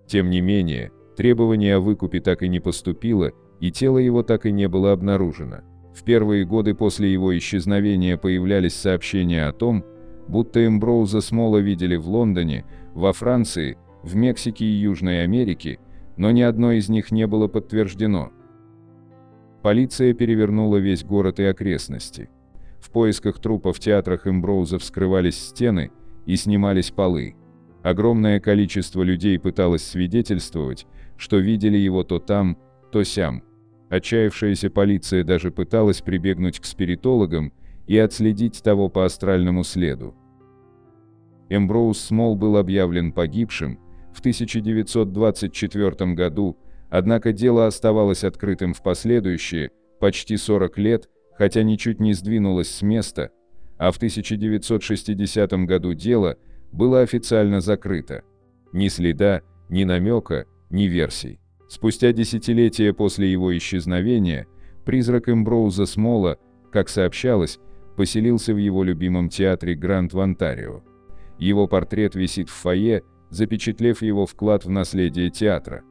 Тем не менее, требование о выкупе так и не поступило, и тело его так и не было обнаружено. В первые годы после его исчезновения появлялись сообщения о том, будто Эмброуза Смолла видели в Лондоне, во Франции, в Мексике и Южной Америке, но ни одно из них не было подтверждено. Полиция перевернула весь город и окрестности. В поисках трупа в театрах Эмброуза вскрывались стены и снимались полы. Огромное количество людей пыталось свидетельствовать, что видели его то там, то сям. Отчаявшаяся полиция даже пыталась прибегнуть к спиритологам и отследить того по астральному следу. Эмброуз Смолл был объявлен погибшим в 1924 году, однако дело оставалось открытым в последующие почти 40 лет, хотя ничуть не сдвинулось с места, а в 1960 году дело было официально закрыто. Ни следа, ни намека, ни версий. Спустя десятилетия после его исчезновения, призрак Эмброуза Смолла, как сообщалось, поселился в его любимом театре Гранд в Онтарио. Его портрет висит в фойе, запечатлев его вклад в наследие театра.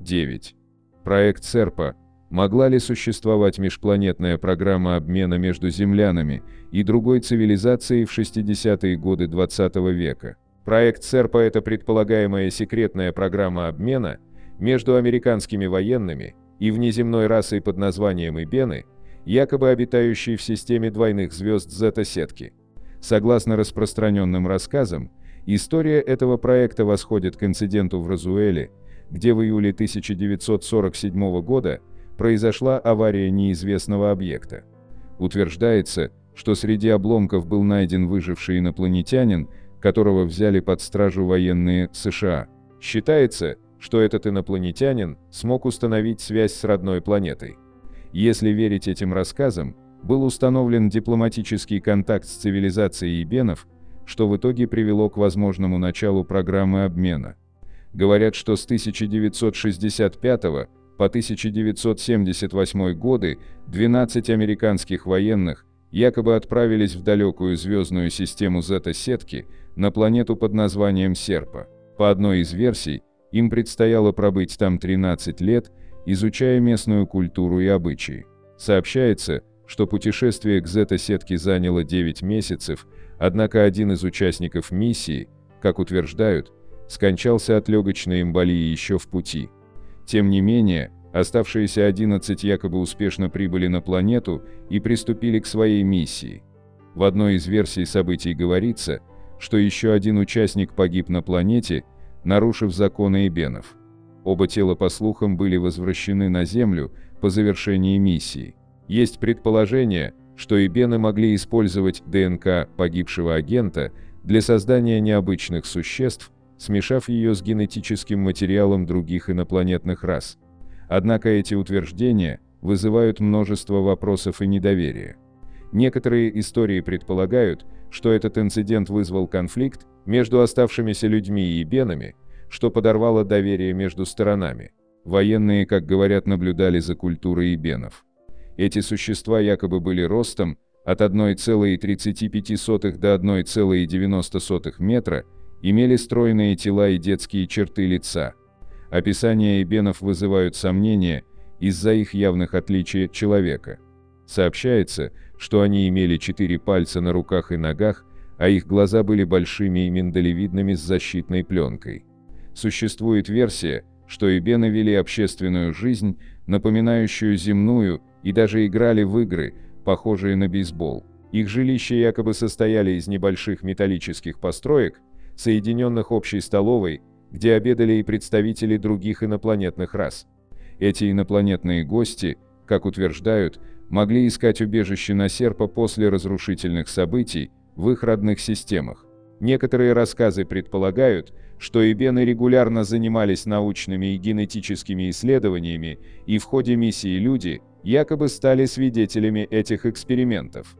9. Проект Серпа. Могла ли существовать межпланетная программа обмена между землянами и другой цивилизацией в 60-е годы 20 века? Проект Серпа – это предполагаемая секретная программа обмена между американскими военными и внеземной расой под названием Ибены, якобы обитающие в системе двойных звезд зета-сетки. Согласно распространенным рассказам, история этого проекта восходит к инциденту в Розуэле, где в июле 1947 года произошла авария неизвестного объекта. Утверждается, что среди обломков был найден выживший инопланетянин, которого взяли под стражу военные США. Считается, что этот инопланетянин смог установить связь с родной планетой. Если верить этим рассказам, был установлен дипломатический контакт с цивилизацией бенов, что в итоге привело к возможному началу программы обмена. Говорят, что с 1965 по 1978 годы 12 американских военных якобы отправились в далекую звездную систему зета-сетки, на планету под названием Серпа. По одной из версий, им предстояло пробыть там 13 лет, изучая местную культуру и обычаи. Сообщается, что путешествие к зета-сетке заняло 9 месяцев, однако один из участников миссии, как утверждают, скончался от легочной эмболии еще в пути. Тем не менее, оставшиеся 11 якобы успешно прибыли на планету и приступили к своей миссии. В одной из версий событий говорится, что еще один участник погиб на планете, нарушив законы эбенов. Оба тела, по слухам, были возвращены на Землю по завершении миссии. Есть предположение, что эбены могли использовать ДНК погибшего агента для создания необычных существ, смешав ее с генетическим материалом других инопланетных рас. Однако эти утверждения вызывают множество вопросов и недоверия. Некоторые истории предполагают, что этот инцидент вызвал конфликт между оставшимися людьми и эбенами, что подорвало доверие между сторонами. Военные, как говорят, наблюдали за культурой эбенов. Эти существа якобы были ростом от 1,35 до 1,90 метра, имели стройные тела и детские черты лица. Описания эбенов вызывают сомнения из-за их явных отличий от человека. Сообщается, что они имели 4 пальца на руках и ногах, а их глаза были большими и миндалевидными с защитной пленкой. Существует версия, что эбены вели общественную жизнь, напоминающую земную, и даже играли в игры, похожие на бейсбол. Их жилища якобы состояли из небольших металлических построек, соединенных общей столовой, где обедали и представители других инопланетных рас. Эти инопланетные гости, как утверждают, могли искать убежище на Серпа после разрушительных событий в их родных системах. Некоторые рассказы предполагают, что эбены регулярно занимались научными и генетическими исследованиями, и в ходе миссии люди якобы стали свидетелями этих экспериментов.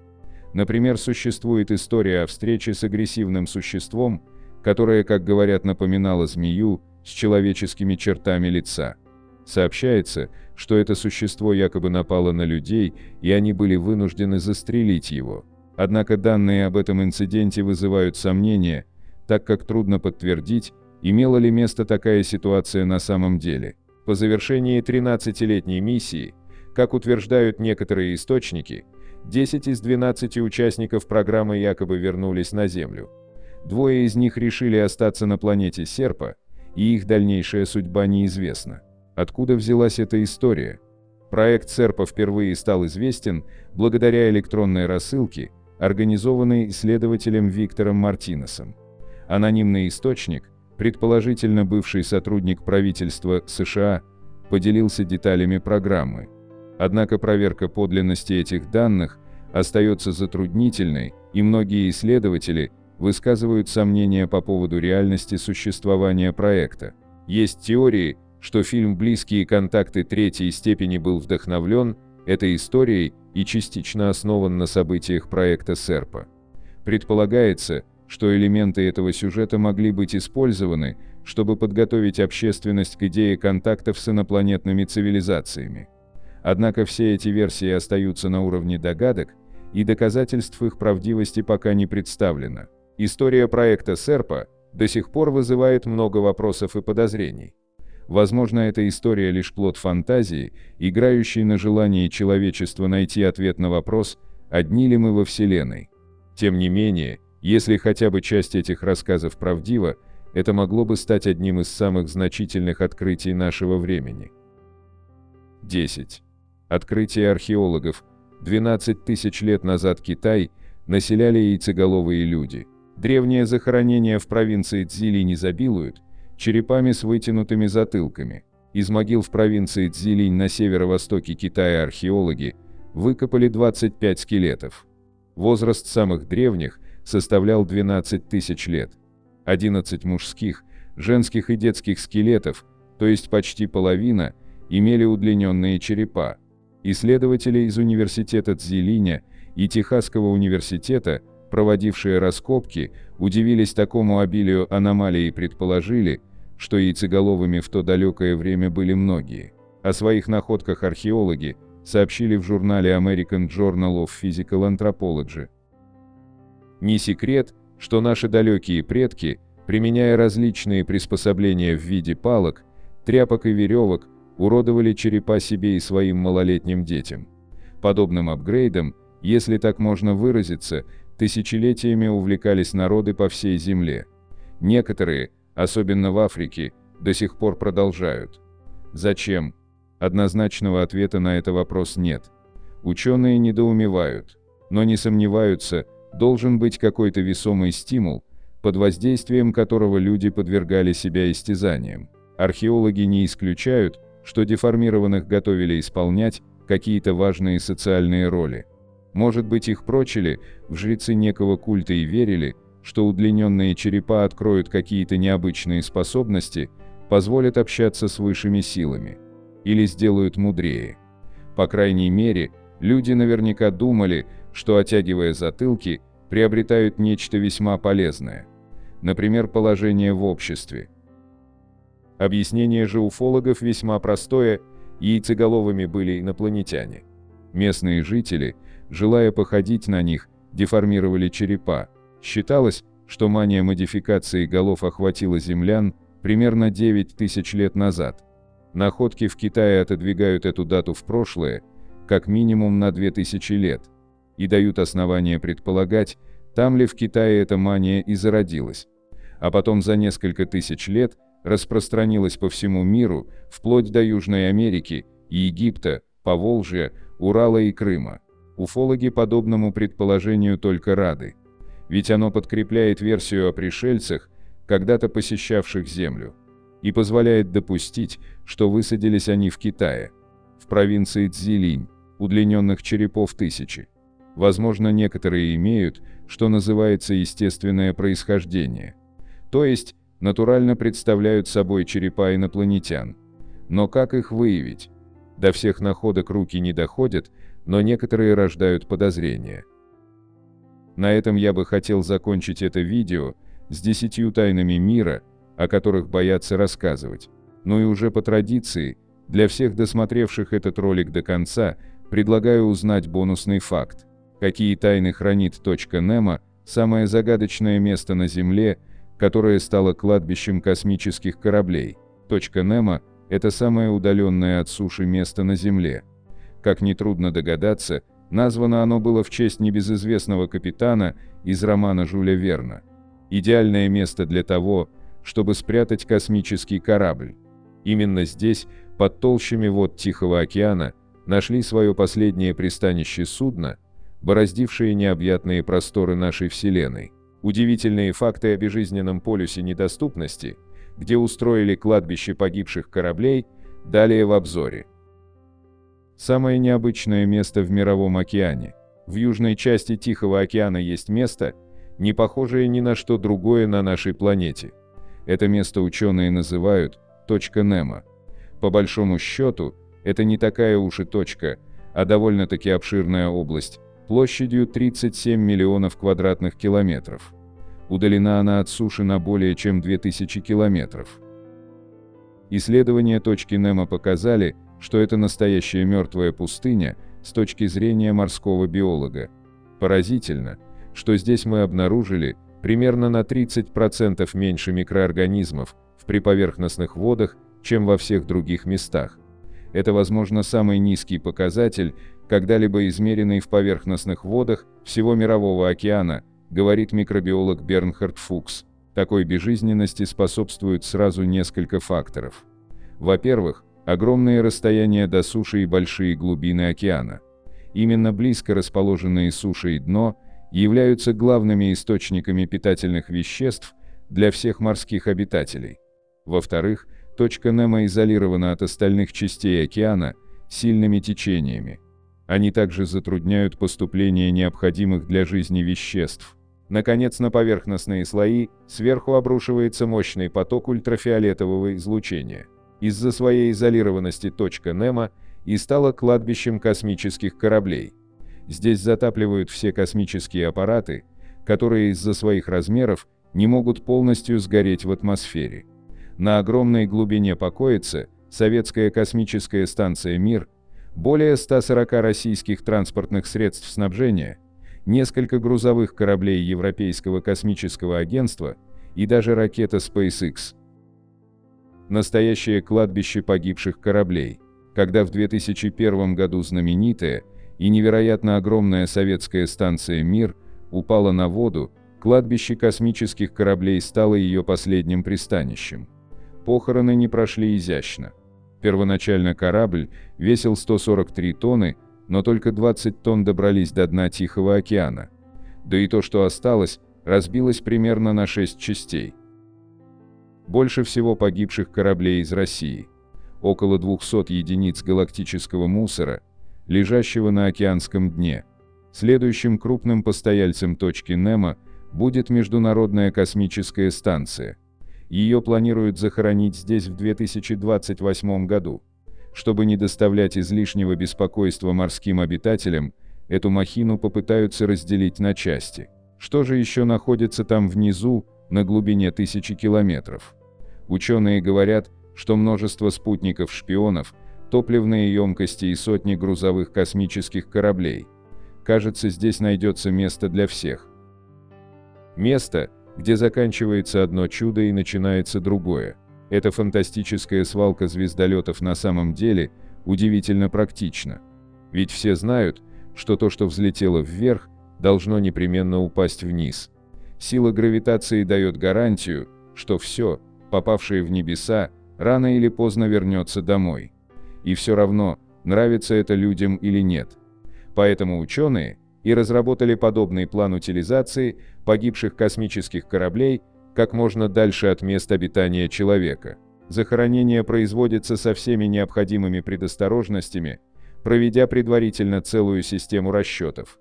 Например, существует история о встрече с агрессивным существом, которая, как говорят, напоминала змею с человеческими чертами лица. Сообщается, что это существо якобы напало на людей, и они были вынуждены застрелить его. Однако данные об этом инциденте вызывают сомнения, так как трудно подтвердить, имела ли место такая ситуация на самом деле. По завершении 13-летней миссии, как утверждают некоторые источники, 10 из 12 участников программы якобы вернулись на Землю. Двое из них решили остаться на планете Серпа, и их дальнейшая судьба неизвестна. Откуда взялась эта история? Проект Серпа впервые стал известен благодаря электронной рассылке, организованной исследователем Виктором Мартинесом. Анонимный источник, предположительно бывший сотрудник правительства США, поделился деталями программы. Однако проверка подлинности этих данных остается затруднительной, и многие исследователи высказывают сомнения по поводу реальности существования проекта. Есть теории, что фильм «Близкие контакты третьей степени» был вдохновлен этой историей и частично основан на событиях проекта Серпа. Предполагается, что элементы этого сюжета могли быть использованы, чтобы подготовить общественность к идее контактов с инопланетными цивилизациями. Однако все эти версии остаются на уровне догадок, и доказательств их правдивости пока не представлено. История проекта Серпа до сих пор вызывает много вопросов и подозрений. Возможно, эта история лишь плод фантазии, играющей на желании человечества найти ответ на вопрос, одни ли мы во Вселенной. Тем не менее, если хотя бы часть этих рассказов правдива, это могло бы стать одним из самых значительных открытий нашего времени. 10. Открытие археологов, 12 тысяч лет назад Китай населяли яйцеголовые люди. Древние захоронения в провинции Цзилинь изобилуют черепами с вытянутыми затылками. Из могил в провинции Цзилинь на северо-востоке Китая археологи выкопали 25 скелетов. Возраст самых древних составлял 12 тысяч лет. 11 мужских, женских и детских скелетов, то есть почти половина, имели удлиненные черепа. Исследователи из университета Цзилиня и Техасского университета, проводившие раскопки, удивились такому обилию аномалий и предположили, что яйцеголовыми в то далекое время были многие. О своих находках археологи сообщили в журнале American Journal of Physical Anthropology. Не секрет, что наши далекие предки, применяя различные приспособления в виде палок, тряпок и веревок, уродовали черепа себе и своим малолетним детям. Подобным апгрейдом, если так можно выразиться, тысячелетиями увлекались народы по всей земле. Некоторые, особенно в Африке, до сих пор продолжают. Зачем? Однозначного ответа на этот вопрос нет. Ученые недоумевают, но не сомневаются, должен быть какой-то весомый стимул, под воздействием которого люди подвергали себя истязаниям. Археологи не исключают, что деформированных готовили исполнять какие-то важные социальные роли. Может быть, их прочили в жрецы некого культа и верили, что удлиненные черепа откроют какие-то необычные способности, позволят общаться с высшими силами. Или сделают мудрее. По крайней мере, люди наверняка думали, что, оттягивая затылки, приобретают нечто весьма полезное. Например, положение в обществе. Объяснение же уфологов весьма простое: яйцеголовыми были инопланетяне. Местные жители, желая походить на них, деформировали черепа. Считалось, что мания модификации голов охватила землян примерно 9 тысяч лет назад. Находки в Китае отодвигают эту дату в прошлое, как минимум на 2000 лет, и дают основания предполагать, там ли в Китае эта мания и зародилась, а потом за несколько тысяч лет распространилась по всему миру, вплоть до Южной Америки, Египта, Поволжья, Урала и Крыма. Уфологи подобному предположению только рады, ведь оно подкрепляет версию о пришельцах, когда-то посещавших Землю, и позволяет допустить, что высадились они в Китае. В провинции Цзилинь удлиненных черепов тысячи. Возможно, некоторые имеют, что называется, естественное происхождение. То есть, натурально представляют собой черепа инопланетян. Но как их выявить? До всех находок руки не доходят, но некоторые рождают подозрения. На этом я бы хотел закончить это видео с 10 тайнами мира, о которых боятся рассказывать. Ну и уже по традиции, для всех досмотревших этот ролик до конца, предлагаю узнать бонусный факт. Какие тайны хранит точка Немо, самое загадочное место на Земле, которое стало кладбищем космических кораблей? Точка Немо – это самое удаленное от суши место на Земле. Как нетрудно догадаться, названо оно было в честь небезызвестного капитана из романа Жюля Верна. Идеальное место для того, чтобы спрятать космический корабль. Именно здесь, под толщами вод Тихого океана, нашли свое последнее пристанище судна, бороздившие необъятные просторы нашей Вселенной. Удивительные факты о безжизненном полюсе недоступности, где устроили кладбище погибших кораблей, далее в обзоре. Самое необычное место в Мировом океане. В южной части Тихого океана есть место, не похожее ни на что другое на нашей планете. Это место ученые называют «точка Немо». По большому счету, это не такая уж и точка, а довольно-таки обширная область, площадью 37 миллионов квадратных километров. Удалена она от суши на более чем 2000 километров. Исследования точки Немо показали, что это настоящая мертвая пустыня с точки зрения морского биолога. Поразительно, что здесь мы обнаружили примерно на 30% меньше микроорганизмов в приповерхностных водах, чем во всех других местах. Это, возможно, самый низкий показатель, когда-либо измеренный в поверхностных водах всего Мирового океана, говорит микробиолог Бернхард Фукс. Такой безжизненности способствуют сразу несколько факторов. Во-первых, огромные расстояния до суши и большие глубины океана. Именно близко расположенные суши и дно являются главными источниками питательных веществ для всех морских обитателей. Во-вторых, точка Немо изолирована от остальных частей океана сильными течениями. Они также затрудняют поступление необходимых для жизни веществ. Наконец, на поверхностные слои сверху обрушивается мощный поток ультрафиолетового излучения. Из-за своей изолированности точка Немо и стала кладбищем космических кораблей. Здесь затапливают все космические аппараты, которые из-за своих размеров не могут полностью сгореть в атмосфере. На огромной глубине покоится советская космическая станция «Мир», более 140 российских транспортных средств снабжения, несколько грузовых кораблей Европейского космического агентства и даже ракета SpaceX. Настоящее кладбище погибших кораблей. Когда в 2001 году знаменитая и невероятно огромная советская станция «Мир» упала на воду, кладбище космических кораблей стало ее последним пристанищем. Похороны не прошли изящно. Первоначально корабль весил 143 тонны, но только 20 тонн добрались до дна Тихого океана. Да и то, что осталось, разбилось примерно на 6 частей. Больше всего погибших кораблей из России. Около 200 единиц галактического мусора, лежащего на океанском дне. Следующим крупным постояльцем точки Немо будет Международная космическая станция. Ее планируют захоронить здесь в 2028 году. Чтобы не доставлять излишнего беспокойства морским обитателям, эту махину попытаются разделить на части. Что же еще находится там внизу, на глубине 1000 километров? Ученые говорят, что множество спутников-шпионов, топливные емкости и сотни грузовых космических кораблей. Кажется, здесь найдется место для всех. Место, где заканчивается одно чудо и начинается другое. Эта фантастическая свалка звездолетов на самом деле удивительно практична. Ведь все знают, что то, что взлетело вверх, должно непременно упасть вниз. Сила гравитации дает гарантию, что все, попавшее в небеса, рано или поздно вернется домой. И все равно, нравится это людям или нет. Поэтому ученые и разработали подобный план утилизации погибших космических кораблей как можно дальше от мест обитания человека. Захоронение производится со всеми необходимыми предосторожностями, проведя предварительно целую систему расчетов.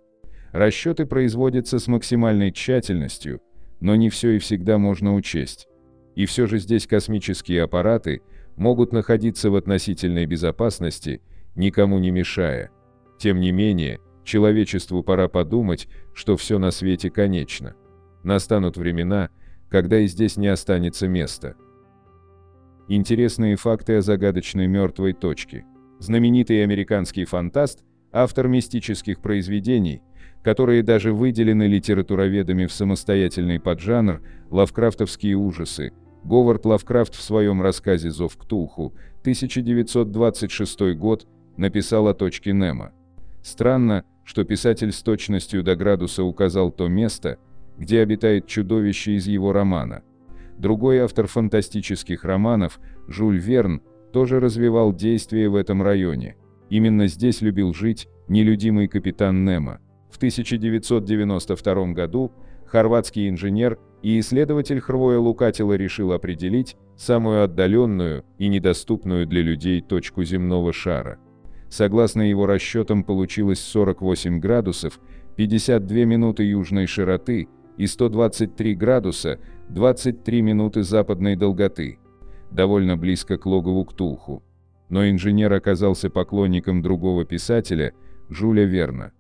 Расчеты производятся с максимальной тщательностью, но не все и всегда можно учесть. И все же здесь космические аппараты могут находиться в относительной безопасности, никому не мешая. Тем не менее, человечеству пора подумать, что все на свете конечно. Настанут времена, когда и здесь не останется места. Интересные факты о загадочной мертвой точке. Знаменитый американский фантаст, автор мистических произведений, которые даже выделены литературоведами в самостоятельный поджанр «Лавкрафтовские ужасы», Говард Лавкрафт в своем рассказе «Зов Ктулху», 1926 год, написал о точке Немо. Странно, что писатель с точностью до градуса указал то место, где обитает чудовище из его романа. Другой автор фантастических романов, Жюль Верн, тоже развивал действие в этом районе. Именно здесь любил жить нелюдимый капитан Немо. В 1992 году хорватский инженер и исследователь Hrvoje Lukatila решил определить самую отдаленную и недоступную для людей точку земного шара. Согласно его расчетам, получилось 48 градусов, 52 минуты южной широты и 123 градуса, 23 минуты западной долготы. Довольно близко к логову Ктулху. Но инженер оказался поклонником другого писателя, Жюля Верна.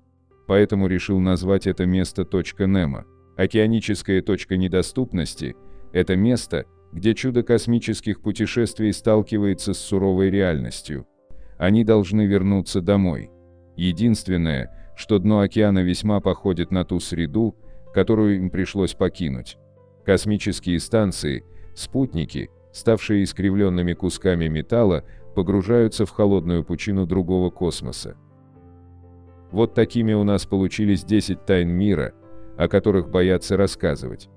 Поэтому решил назвать это место точка Немо. Океаническая точка недоступности – это место, где чудо космических путешествий сталкивается с суровой реальностью. Они должны вернуться домой. Единственное, что дно океана весьма походит на ту среду, которую им пришлось покинуть. Космические станции, спутники, ставшие искривленными кусками металла, погружаются в холодную пучину другого космоса. Вот такими у нас получились 10 тайн мира, о которых боятся рассказывать.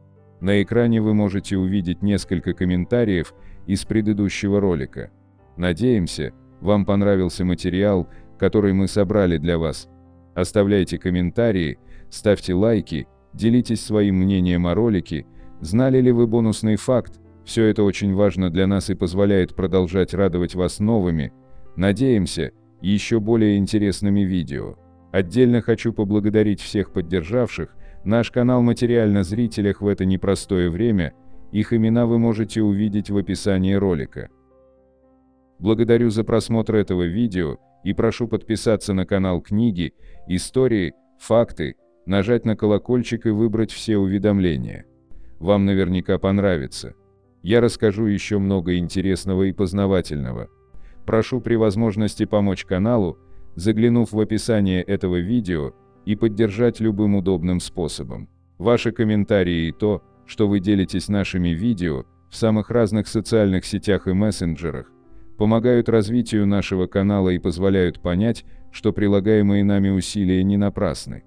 На экране вы можете увидеть несколько комментариев из предыдущего ролика. Надеемся, вам понравился материал, который мы собрали для вас. Оставляйте комментарии, ставьте лайки, делитесь своим мнением о ролике, знали ли вы бонусный факт, все это очень важно для нас и позволяет продолжать радовать вас новыми, надеемся, еще более интересными видео. Отдельно хочу поблагодарить всех поддержавших наш канал материально зрителях в это непростое время, их имена вы можете увидеть в описании ролика. Благодарю за просмотр этого видео и прошу подписаться на канал Книги, Истории, Факты, нажать на колокольчик и выбрать все уведомления. Вам наверняка понравится. Я расскажу еще много интересного и познавательного. Прошу при возможности помочь каналу, заглянув в описание этого видео, и поддержать любым удобным способом. Ваши комментарии и то, что вы делитесь нашими видео в самых разных социальных сетях и мессенджерах, помогают развитию нашего канала и позволяют понять, что прилагаемые нами усилия не напрасны.